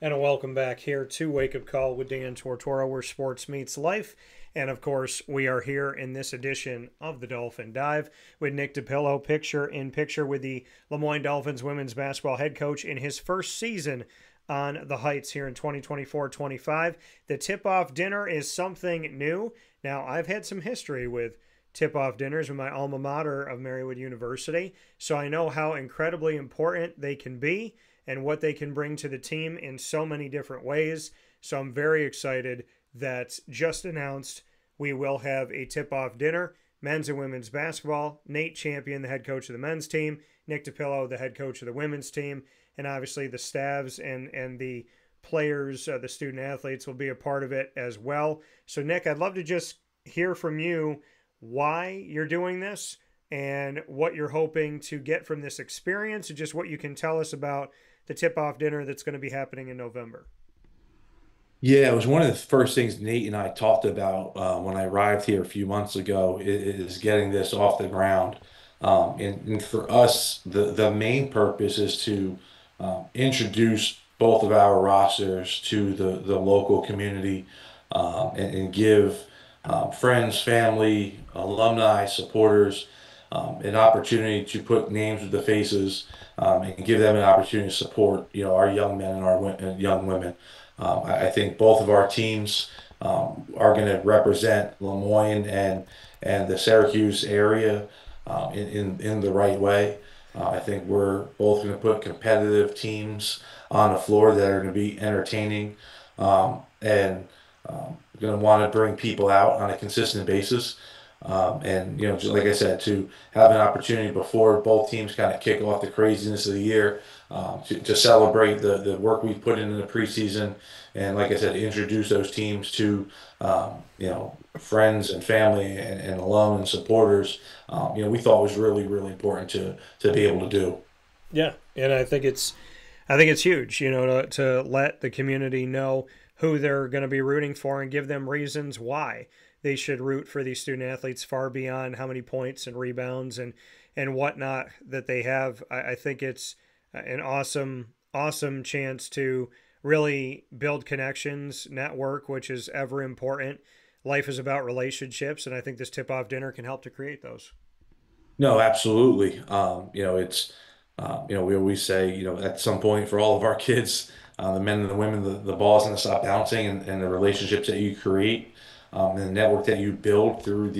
And a welcome back here to Wake Up Call with Dan Tortora, where sports meets life. And, of course, we are here in this edition of the Dolphin Dive with Nick DiPillo, picture-in-picture with the Le Moyne Dolphins women's basketball head coach in his first season on the Heights here in 2024-25. The tip-off dinner is something new. Now, I've had some history with tip-off dinners with my alma mater of Marywood University, so I know how incredibly important they can be and what they can bring to the team in so many different ways. So I'm very excited that just announced we will have a tip-off dinner, men's and women's basketball. Nate Champion, the head coach of the men's team, Nick DiPillo, the head coach of the women's team, and obviously the staffs and the players, the student-athletes will be a part of it as well. So, Nick, I'd love to just hear from you why you're doing this and what you're hoping to get from this experience, and just what you can tell us about the tip-off dinner that's going to be happening in November. Yeah, it was one of the first things Nate and I talked about when I arrived here a few months ago, is getting this off the ground. And for us, the main purpose is to introduce both of our rosters to the local community and give friends, family, alumni, supporters, an opportunity to put names with the faces and give them an opportunity to support, you know, our young men and our young women. I think both of our teams are going to represent Le Moyne and the Syracuse area in the right way. I think we're both going to put competitive teams on the floor that are going to be entertaining and going to want to bring people out on a consistent basis. And, you know, just like I said, to have an opportunity before both teams kind of kick off the craziness of the year to celebrate the work we put in the preseason. And like I said, introduce those teams to, you know, friends and family and alum and supporters, you know, we thought was really, really important to be able to do. Yeah. And I think it's huge, you know, to let the community know who they're going to be rooting for and give them reasons why they should root for these student athletes far beyond how many points and rebounds and whatnot that they have. I think it's an awesome, awesome chance to really build connections, network, which is ever important. Life is about relationships, and I think this tip-off dinner can help to create those. No, absolutely. You know, it's, you know, we always say, you know, at some point for all of our kids, the men and the women, the ball's going to stop bouncing, and the relationships that you create and the network that you build through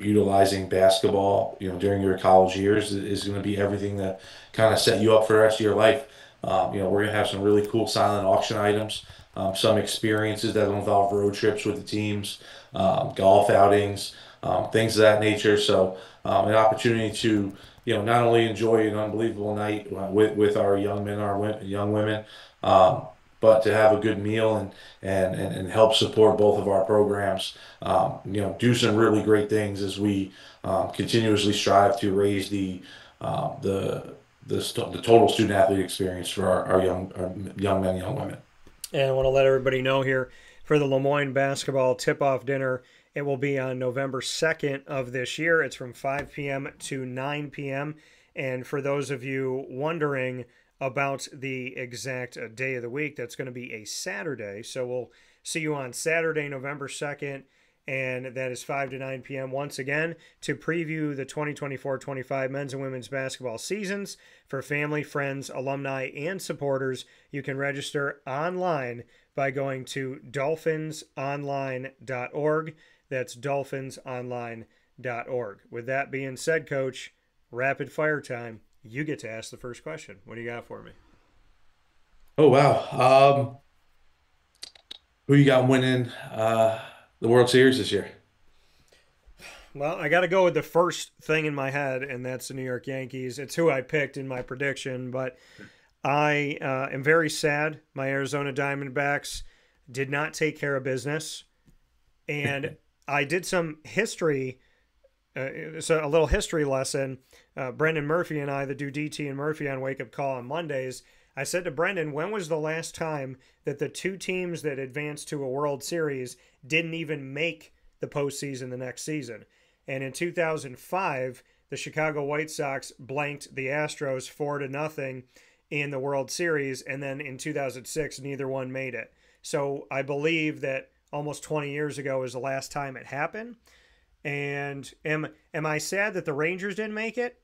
utilizing basketball, you know, during your college years is going to be everything that kind of set you up for the rest of your life. You know, we're going to have some really cool silent auction items, some experiences that will involve road trips with the teams, golf outings, things of that nature. So an opportunity to, not only enjoy an unbelievable night with our young men, our young women, but to have a good meal and help support both of our programs, do some really great things as we continuously strive to raise the total student-athlete experience for our young men and young women. And I want to let everybody know here, for the Le Moyne basketball tip-off dinner, it will be on November 2nd of this year. It's from 5 p.m. to 9 p.m. And for those of you wondering about the exact day of the week, that's going to be a Saturday. So we'll see you on Saturday, November 2nd, and that is 5 to 9 p.m. Once again, to preview the 2024-25 men's and women's basketball seasons for family, friends, alumni, and supporters. You can register online by going to dolphinsonline.org. That's dolphinsonline.org. With that being said, Coach, rapid fire time. You get to ask the first question. What do you got for me? Oh, wow. Who you got winning the World Series this year? Well, I got to go with the first thing in my head, and that's the New York Yankees. It's who I picked in my prediction, but I am very sad. My Arizona Diamondbacks did not take care of business, and I did some history, so a little history lesson. Brendan Murphy and I that do DT and Murphy on Wake Up Call on Mondays, I said to Brendan, when was the last time that the two teams that advanced to a World Series didn't even make the postseason the next season? And in 2005, the Chicago White Sox blanked the Astros 4-0 in the World Series, and then in 2006, neither one made it. So I believe that almost 20 years ago is the last time it happened. And am I sad that the Rangers didn't make it?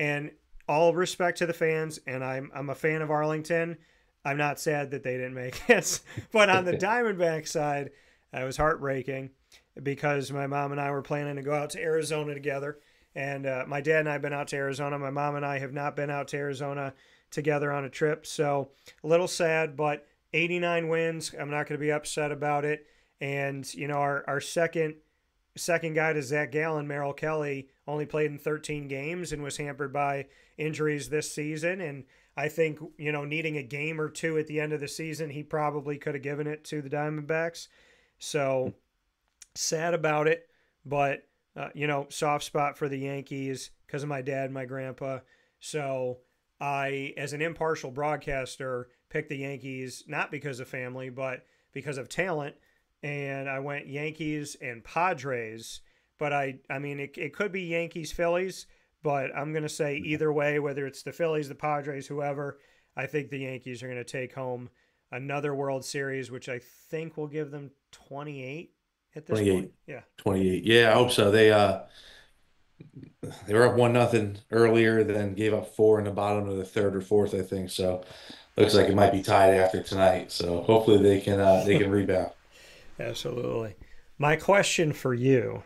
And all respect to the fans, and I'm a fan of Arlington, I'm not sad that they didn't make it. But on the Diamondback side, it was heartbreaking because my mom and I were planning to go out to Arizona together. And my dad and I have been out to Arizona. My mom and I have not been out to Arizona together on a trip. So a little sad, but 89 wins. I'm not going to be upset about it. And, our second guy to Zach Gallen, Merrill Kelly, only played in 13 games and was hampered by injuries this season. And I think, needing a game or two at the end of the season, he probably could have given it to the Diamondbacks. So sad about it, but, soft spot for the Yankees because of my dad and my grandpa. So I, as an impartial broadcaster, picked the Yankees, not because of family, but because of talent. And I went Yankees and Padres, but I mean, it could be Yankees, Phillies, but I'm going to say either way, whether it's the Phillies, the Padres, whoever, I think the Yankees are going to take home another World Series, which I think will give them 28 at this point. Yeah. 28. Yeah. I hope so. They were up 1-0 earlier, then gave up 4 in the bottom of the third or fourth, I think. So looks like it might be tied after tonight. So hopefully they can rebound. Absolutely. My question for you,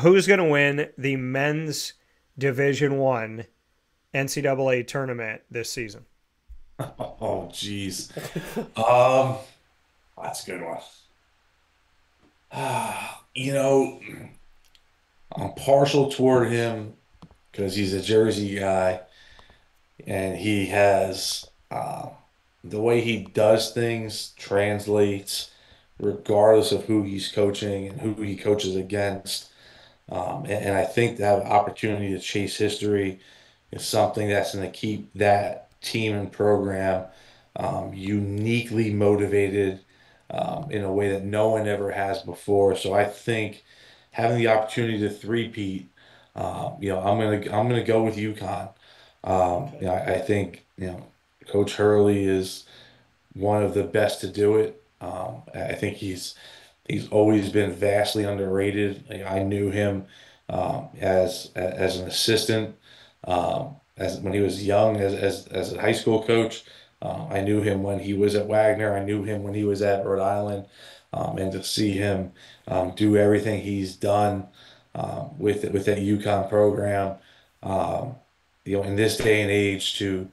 who's going to win the men's Division I NCAA tournament this season? Oh, geez. That's a good one. I'm partial toward him because he's a Jersey guy and he has the way he does things translates regardless of who he's coaching and who he coaches against. And I think that opportunity to chase history is something that's going to keep that team and program uniquely motivated in a way that no one ever has before. So I think having the opportunity to three-peat, I'm gonna go with UConn. I think Coach Hurley is one of the best to do it. I think he's always been vastly underrated. I knew him as an assistant, as when he was young, as a high school coach. I knew him when he was at Wagner. I knew him when he was at Rhode Island, and to see him do everything he's done with that UConn program, in this day and age to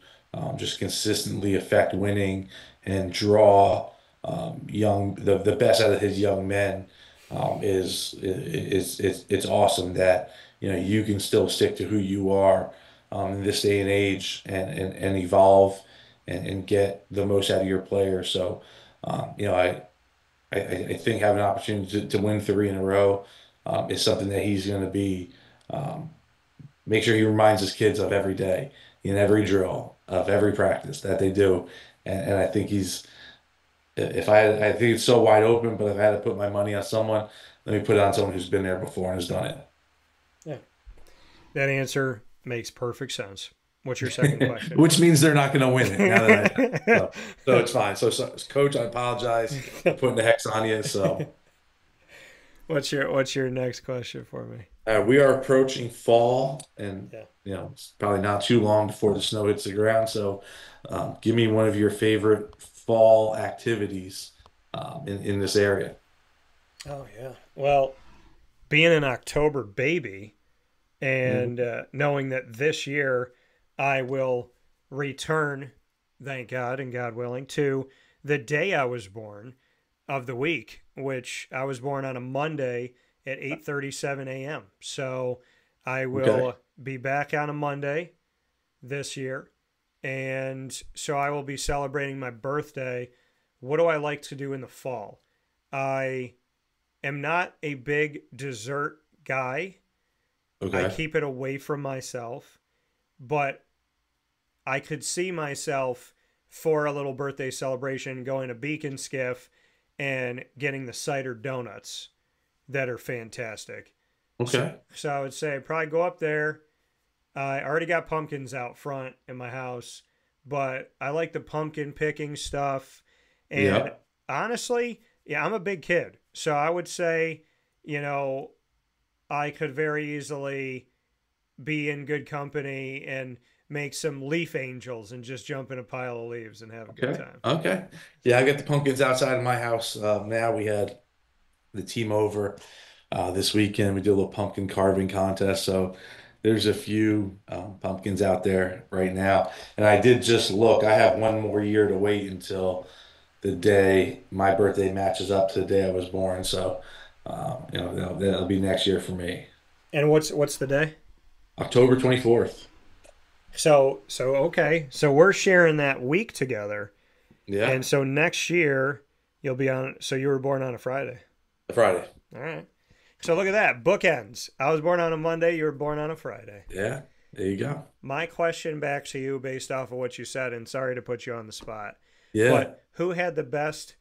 just consistently affect winning and draw the best out of his young men it's awesome that, you know, you can still stick to who you are in this day and age and evolve and get the most out of your player. So, you know, I think having an opportunity to win 3 in a row is something that he's going to be, make sure he reminds his kids of every day, in every drill, of every practice that they do. And I think he's, I think it's so wide open, but if I had to put my money on someone, let me put it on someone who's been there before and has done it. Yeah. That answer makes perfect sense. What's your second question? Which means they're not going to win it. Now that so it's fine. So Coach, I apologize for putting the hex on you. So what's your next question for me? We are approaching fall, and you know, it's probably not too long before the snow hits the ground. So give me one of your favorite fall activities in this area. Oh, yeah. Well, being an October baby and knowing that this year I will return, thank God and God willing, to the day I was born of the week, which I was born on a Monday at 8:37 a.m. So I will be back on a Monday this year. And so I will be celebrating my birthday. What do I like to do in the fall? I am not a big dessert guy. Okay. I keep it away from myself. But I could see myself for a little birthday celebration going to Beacon Skiff and getting the cider donuts that are fantastic. Okay. So I would say I'd probably go up there. I already got pumpkins out front in my house, but I like the pumpkin picking stuff. And honestly, I'm a big kid. So I would say, you know, I could very easily be in good company and make some leaf angels and just jump in a pile of leaves and have a good time. Okay. Yeah, I got the pumpkins outside of my house. Now we had the team over this weekend. We did a little pumpkin carving contest. So there's a few pumpkins out there right now. And I did just look. I have one more year to wait until the day my birthday matches up to the day I was born. So, you know, that'll be next year for me. And what's the day? October 24th. So okay. So we're sharing that week together. Yeah. And so next year you'll be on. So you were born on a Friday. All right. So look at that. Bookends. I was born on a Monday. You were born on a Friday. Yeah. There you go. My question back to you based off of what you said, and sorry to put you on the spot. Yeah. But who had the best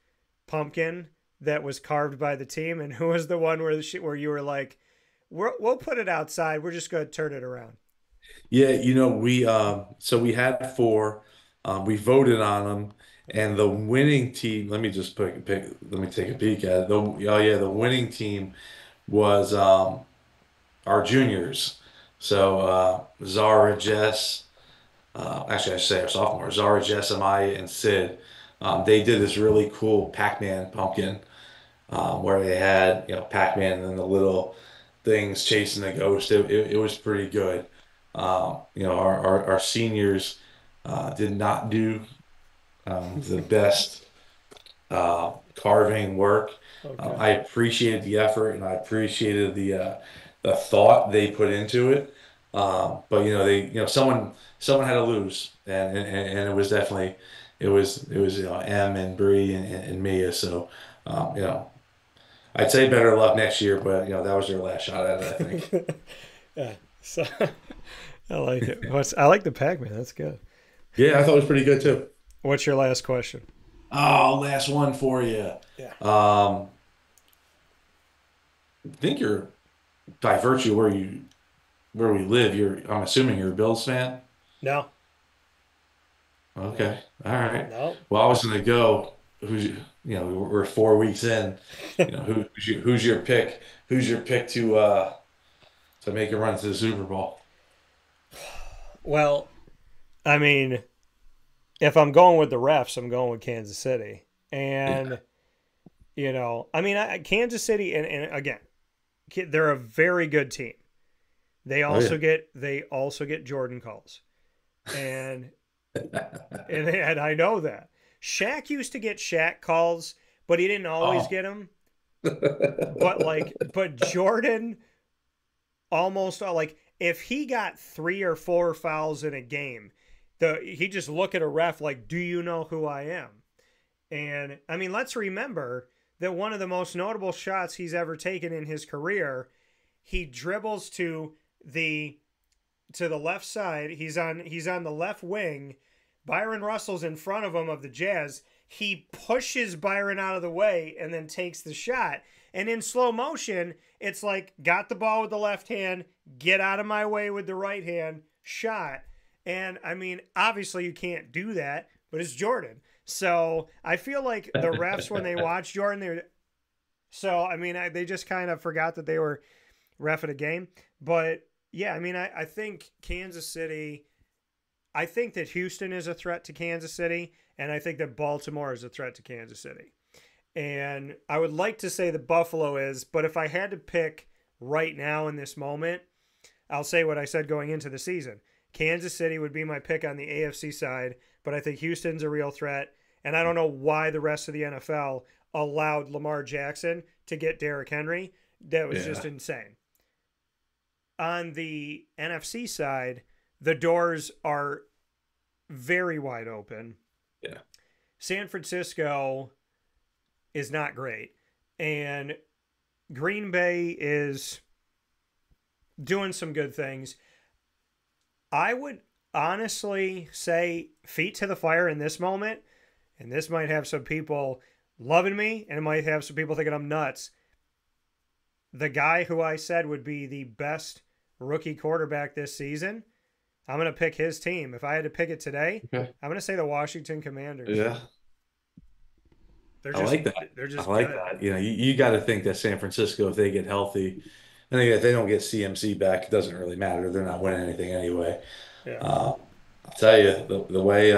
pumpkin that was carved by the team, and who was the one where you were like, we'll put it outside. We're just going to turn it around. Yeah, you know, so we had 4. We voted on them, and the winning team. Let me just let me take a peek at it. The winning team was our juniors. So Zara, Jess. Actually, I should say our sophomores. Zara, Jess, Maya, and Sid. They did this really cool Pac-Man pumpkin, where they had, you know, Pac-Man and then the little things chasing the ghost. It was pretty good. You know, our seniors did not do the best carving work. Okay. I appreciated the effort, and I appreciated the thought they put into it. But you know, someone had to lose, and it was definitely it was you know, Em and Bree and Mia. So you know, I'd say better luck next year, but you know, that was their last shot at it, I think. Yeah. So I like it. I like the Pac-Man. That's good. Yeah, I thought it was pretty good too. What's your last question? Oh, last one for you. Yeah. I think you're, by virtue where we live, I'm assuming you're a Bills fan. No. Okay. All right. No. Well, I was gonna go. Who's you know, we're 4 weeks in. You know, who's your pick? Who's your pick to make a run to the Super Bowl? Well, I mean, if I'm going with the refs, I'm going with Kansas City. And, you know, I mean, Kansas City, and again, they're a very good team. They also get Jordan calls. And I know that. Shaq used to get Shaq calls, but he didn't always get them. But Jordan almost if he got 3 or 4 fouls in a game, he just look at a ref like, do you know who I am? And I mean, let's remember that one of the most notable shots he's ever taken in his career, he dribbles to the left side. He's on the left wing. Byron Russell's in front of him of the Jazz. He pushes Byron out of the way and then takes the shot. And in slow motion, it's like, got the ball with the left hand, get out of my way with the right hand, shot. And, I mean, obviously you can't do that, but it's Jordan. So I feel like the refs, when they watch Jordan, they just kind of forgot that they were reffing a game. But, yeah, I mean, I think Kansas City – I think that Houston is a threat to Kansas City, and I think that Baltimore is a threat to Kansas City. And I would like to say that Buffalo is, but if I had to pick right now in this moment, I'll say what I said going into the season. Kansas City would be my pick on the AFC side, but I think Houston's a real threat, and I don't know why the rest of the NFL allowed Lamar Jackson to get Derrick Henry. That was just insane. On the NFC side, the doors are very wide open. Yeah. San Francisco is not great. And Green Bay is doing some good things. I would honestly say feet to the fire in this moment, and this might have some people loving me, and it might have some people thinking I'm nuts. The guy who I said would be the best rookie quarterback this season, I'm going to pick his team. If I had to pick it today, I'm going to say the Washington Commanders. Yeah. I like that. They're just good. You know, you got to think that San Francisco, if they get healthy, I think if they don't get CMC back, it doesn't really matter. They're not winning anything anyway. Yeah. I'll tell you, the way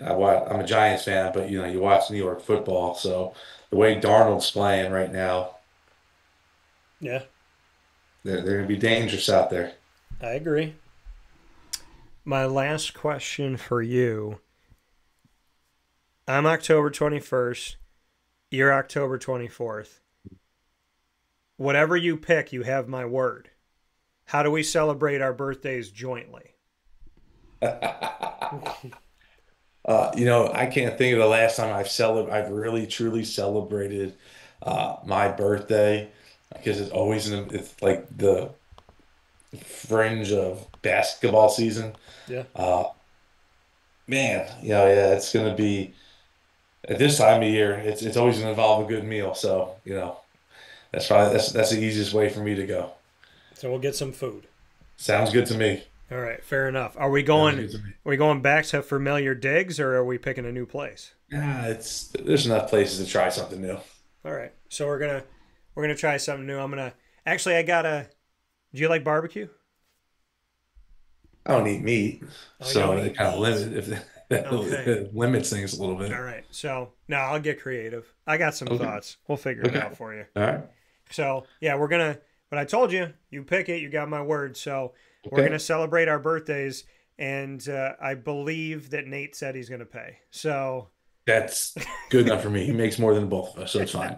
I'm a Giants fan, but, you know, you watch New York football. So the way Darnold's playing right now, yeah, they're going to be dangerous out there. I agree. My last question for you. I'm October 21st. You're October 24th. Whatever you pick, you have my word. How do we celebrate our birthdays jointly? You know, I can't think of the last time I've really, truly celebrated my birthday, because it's always it's like the fringe of basketball season. Yeah. Man, you know, yeah, it's gonna be at this time of year, it's always gonna involve a good meal. So, you know, that's the easiest way for me to go. So we'll get some food. Sounds good to me. All right, fair enough. Are we going back to familiar digs, or are we picking a new place? Yeah, there's enough places to try something new. All right. So we're gonna try something new. Do you like barbecue? I don't eat meat, it kind of limits things a little bit. All right. So, no, I'll get creative. I got some thoughts. We'll figure it out for you. All right. So, yeah, we're going to – but I told you, you pick it, you got my word. So, we're going to celebrate our birthdays, and I believe that Nate said he's going to pay. So – that's good enough for me. He makes more than both of us, so it's fine.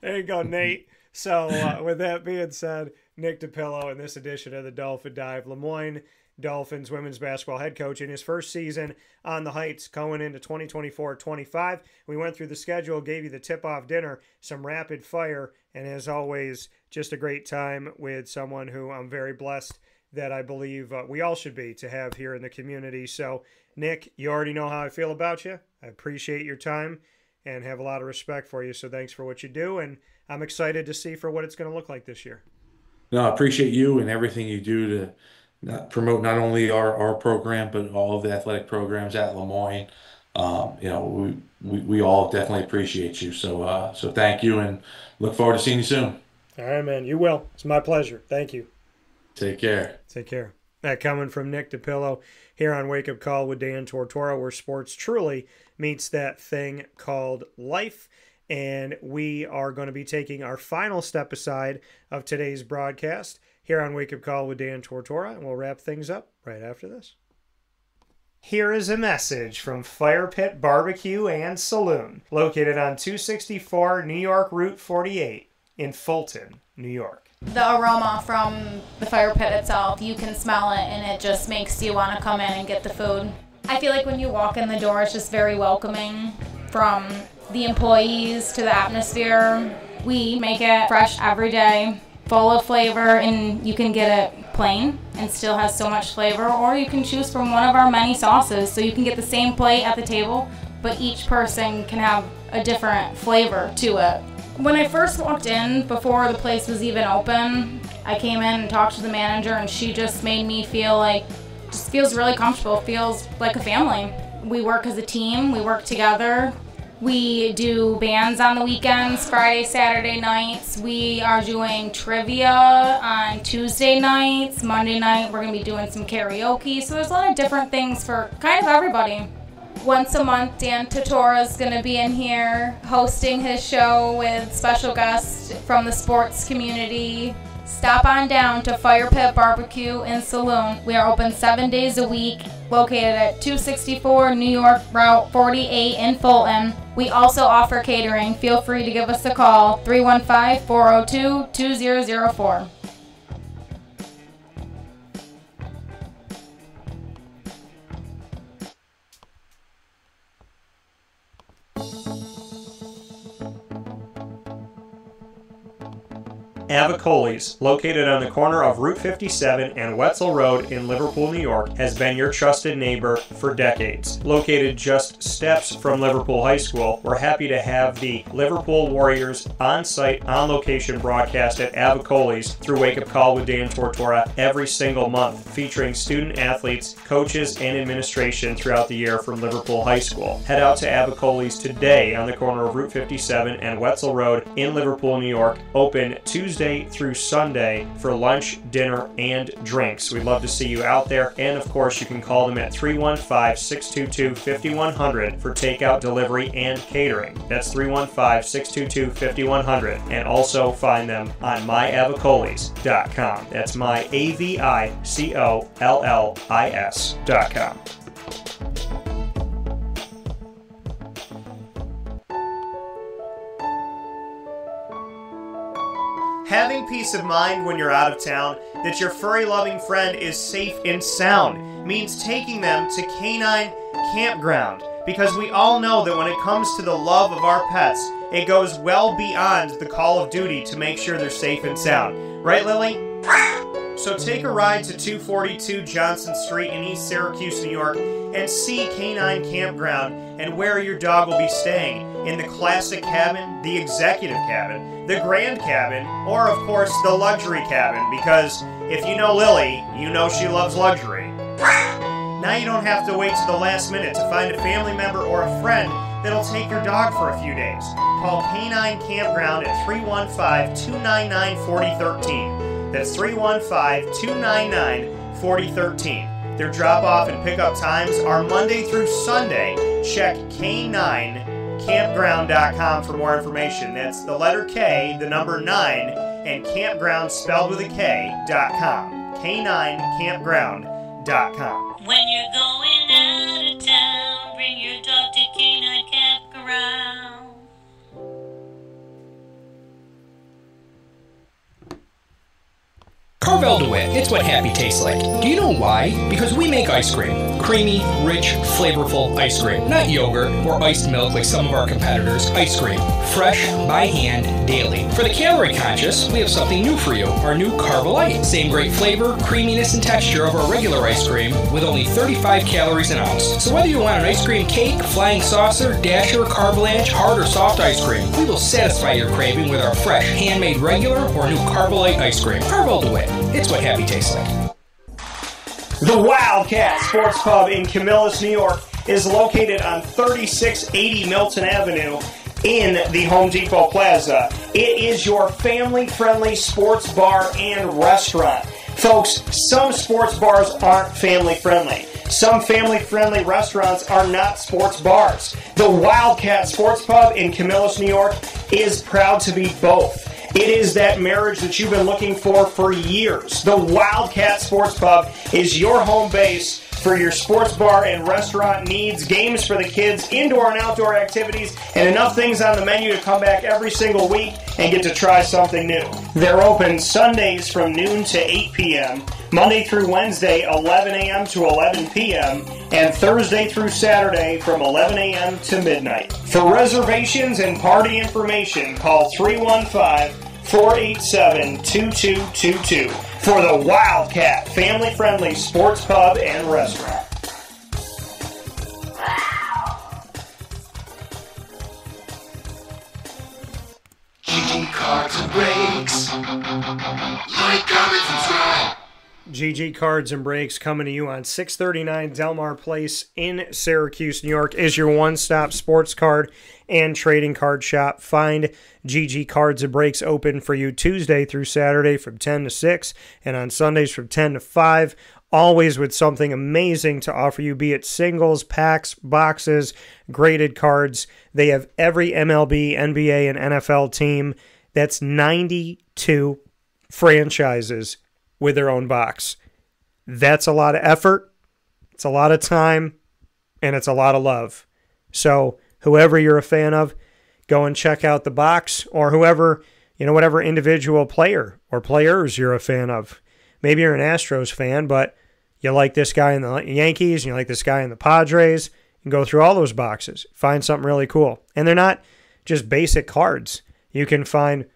There you go, Nate. So, with that being said – Nick DiPillo in this edition of the Dolphin Dive. Le Moyne Dolphins women's basketball head coach in his first season on the Heights going into 2024-25. We went through the schedule, gave you the tip-off dinner, some rapid fire, and as always, just a great time with someone who I'm very blessed that I believe we all should be to have here in the community. So, Nick, you already know how I feel about you. I appreciate your time and have a lot of respect for you, so thanks for what you do, and I'm excited to see for what it's going to look like this year. No, I appreciate you and everything you do to promote not only our program, but all of the athletic programs at Le Moyne. You know, we all definitely appreciate you. So, so thank you, and look forward to seeing you soon. All right, man. You will. It's my pleasure. Thank you. Take care. Take care. That coming from Nick DiPillo here on Wake Up Call with Dan Tortora, where sports truly meets that thing called life. And we are going to be taking our final step aside of today's broadcast here on Wake Up Call with Dan Tortora, and we'll wrap things up right after this. Here is a message from Fire Pit Barbecue and Saloon, located on 264 New York Route 48 in Fulton, New York. The aroma from the fire pit itself, you can smell it, and it just makes you want to come in and get the food. I feel like when you walk in the door, it's just very welcoming, from the employees to the atmosphere. We make it fresh every day, full of flavor, and you can get it plain and still has so much flavor, or you can choose from one of our many sauces, so you can get the same plate at the table, but each person can have a different flavor to it. When I first walked in, before the place was even open, I came in and talked to the manager, and she just made me feel like, just feels really comfortable, feels like a family. We work as a team, we work together. We do bands on the weekends, Friday, Saturday nights. We are doing trivia on Tuesday nights. Monday night, we're gonna be doing some karaoke. So there's a lot of different things for kind of everybody. Once a month, Dan Tortora is gonna be in here hosting his show with special guests from the sports community. Stop on down to Fire Pit Barbecue and Saloon. We are open 7 days a week, located at 264 New York Route 48 in Fulton. We also offer catering. Feel free to give us a call, 315-402-2004. Avicoli's, located on the corner of Route 57 and Wetzel Road in Liverpool, New York, has been your trusted neighbor for decades. Located just steps from Liverpool High School, we're happy to have the Liverpool Warriors on-site, on-location broadcast at Avicoli's through Wake Up Call with Dan Tortora every single month, featuring student athletes, coaches, and administration throughout the year from Liverpool High School. Head out to Avicoli's today on the corner of Route 57 and Wetzel Road in Liverpool, New York, open Tuesday through Sunday for lunch, dinner, and drinks. We'd love to see you out there. And of course, you can call them at 315-622-5100 for takeout, delivery, and catering. That's 315-622-5100. And also find them on myavicoli's.com. That's myavicoliis.com. Having peace of mind when you're out of town that your furry-loving friend is safe and sound means taking them to Canine Campground, because we all know that when it comes to the love of our pets, it goes well beyond the call of duty to make sure they're safe and sound. Right, Lily? So take a ride to 242 Johnson Street in East Syracuse, New York, and see Canine Campground and where your dog will be staying, in the Classic Cabin, the Executive Cabin, the Grand Cabin, or of course the Luxury Cabin, because if you know Lily, you know she loves luxury. Now you don't have to wait to the last minute to find a family member or a friend that'll take your dog for a few days. Call Canine Campground at 315-299-4013. That's 315-299-4013. Their drop-off and pickup times are Monday through Sunday. Check K9Campground.com for more information. That's the letter K, the number 9, and campground spelled with a K.com. K9Campground.com. When you're going out of town, bring your dog to K9 Campground. Carvel DeWitt, it's what happy tastes like. Do you know why? Because we make ice cream. Creamy, rich, flavorful ice cream. Not yogurt or iced milk like some of our competitors. Ice cream. Fresh, by hand, daily. For the calorie conscious, we have something new for you. Our new Carvelite. Same great flavor, creaminess, and texture of our regular ice cream with only 35 calories an ounce. So whether you want an ice cream cake, flying saucer, dasher, Carvelanche, hard or soft ice cream, we will satisfy your craving with our fresh, handmade regular or new Carvelite ice cream. Carvel DeWitt. It's what happy tastes like. The Wildcat Sports Pub in Camillus, New York is located on 3680 Milton Avenue in the Home Depot Plaza. It is your family-friendly sports bar and restaurant. Folks, some sports bars aren't family-friendly. Some family-friendly restaurants are not sports bars. The Wildcat Sports Pub in Camillus, New York is proud to be both. It is that marriage that you've been looking for years. The Wildcat Sports Pub is your home base for your sports bar and restaurant needs, games for the kids, indoor and outdoor activities, and enough things on the menu to come back every single week and get to try something new. They're open Sundays from noon to 8 p.m., Monday through Wednesday, 11 a.m. to 11 p.m., and Thursday through Saturday from 11 a.m. to midnight. For reservations and party information, call 315-487-2222 for the Wildcat family-friendly sports pub and restaurant. GG Cards and Breaks. Like, comment, subscribe. GG Cards and Breaks coming to you on 639 Delmar Place in Syracuse, New York, is your one-stop sports card and trading card shop. Find GG Cards and Breaks open for you Tuesday through Saturday from 10 to 6 and on Sundays from 10 to 5. Always with something amazing to offer you, be it singles, packs, boxes, graded cards. They have every MLB, NBA, and NFL team. That's 92 franchises with their own box. That's a lot of effort, it's a lot of time, and it's a lot of love. So whoever you're a fan of, go and check out the box, or whoever, you know, whatever individual player or players you're a fan of. Maybe you're an Astros fan, but you like this guy in the Yankees, and you like this guy in the Padres, and go through all those boxes, find something really cool. And they're not just basic cards. You can find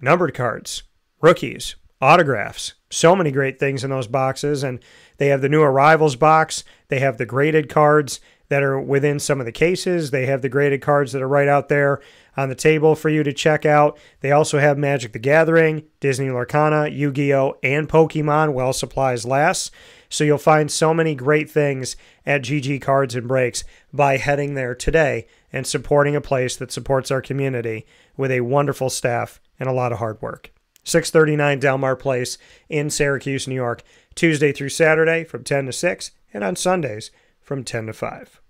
numbered cards, rookies, autographs, so many great things in those boxes. And they have the new arrivals box. They have the graded cards that are within some of the cases. They have the graded cards that are right out there on the table for you to check out. They also have Magic the Gathering, Disney Lorcana, Yu-Gi-Oh, and Pokemon while supplies last. So you'll find so many great things at GG Cards and Breaks by heading there today and supporting a place that supports our community with a wonderful staff and a lot of hard work. 639 Delmar Place in Syracuse, New York, Tuesday through Saturday from 10 to 6, and on Sundays from 10 to 5.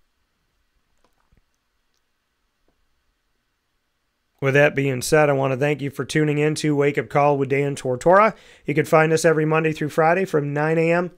With that being said, I want to thank you for tuning in to Wake Up Call with Dan Tortora. You can find us every Monday through Friday from 9 a.m.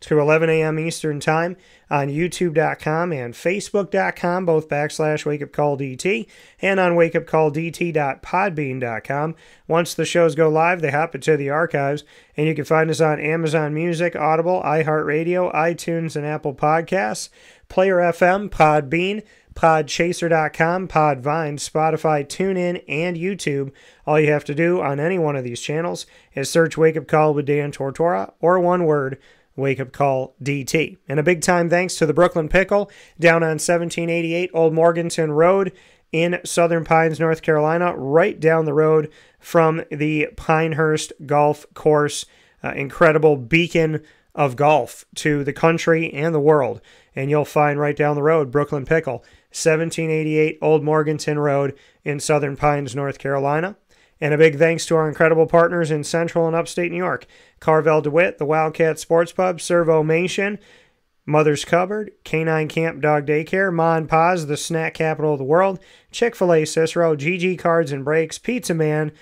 to 11 a.m. Eastern Time on YouTube.com and Facebook.com, both /WakeUpCallDT, and on WakeUpCallDT.podbean.com. Once the shows go live, they hop into the archives, and you can find us on Amazon Music, Audible, iHeartRadio, iTunes, and Apple Podcasts, Player FM, Podbean, Podchaser.com, Podvine, Spotify, TuneIn, and YouTube. All you have to do on any one of these channels is search Wake Up Call with Dan Tortora, or one word, Wake Up Call DT. And a big time thanks to the Brooklyn Pickle down on 1788 Old Morganton Road in Southern Pines, North Carolina, right down the road from the Pinehurst Golf Course, incredible beacon of golf to the country and the world. And you'll find right down the road, Brooklyn Pickle, 1788 Old Morganton Road in Southern Pines, North Carolina. And a big thanks to our incredible partners in Central and Upstate New York. Carvel DeWitt, the Wildcat Sports Pub, Servomation, Mother's Cupboard, Canine Camp Dog Daycare, Ma and Pa's, the snack capital of the world, Chick-fil-A Cicero, GG Cards and Breaks, Pizza Man,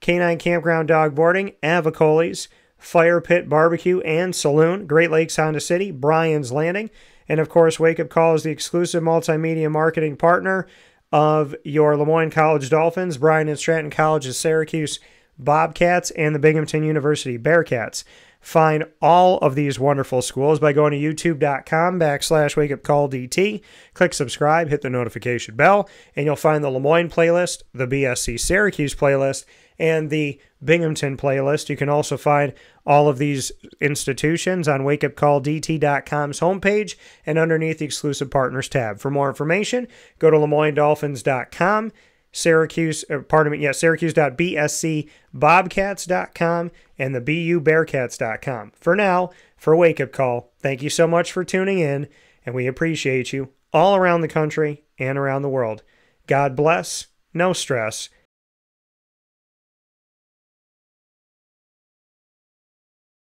Canine Campground Dog Boarding, Avicoli's, Fire Pit Barbecue and Saloon, Great Lakes Honda City, Brian's Landing, and of course Wake Up Call is the exclusive multimedia marketing partner of your Le Moyne College Dolphins, Bryan and Stratton College's Syracuse Bobcats, and the Binghamton University Bearcats. Find all of these wonderful schools by going to youtube.com /WakeUpCallDT. Click subscribe, hit the notification bell, and you'll find the Le Moyne playlist, the BSC Syracuse playlist, and the Binghamton playlist. You can also find all of these institutions on wakeupcalldt.com's homepage and underneath the exclusive partners tab. For more information, go to LeMoyneDolphins.com, Syracuse.bscbobcats.com, and the bubearcats.com. For now, for Wake Up Call, thank you so much for tuning in, and we appreciate you all around the country and around the world. God bless, no stress.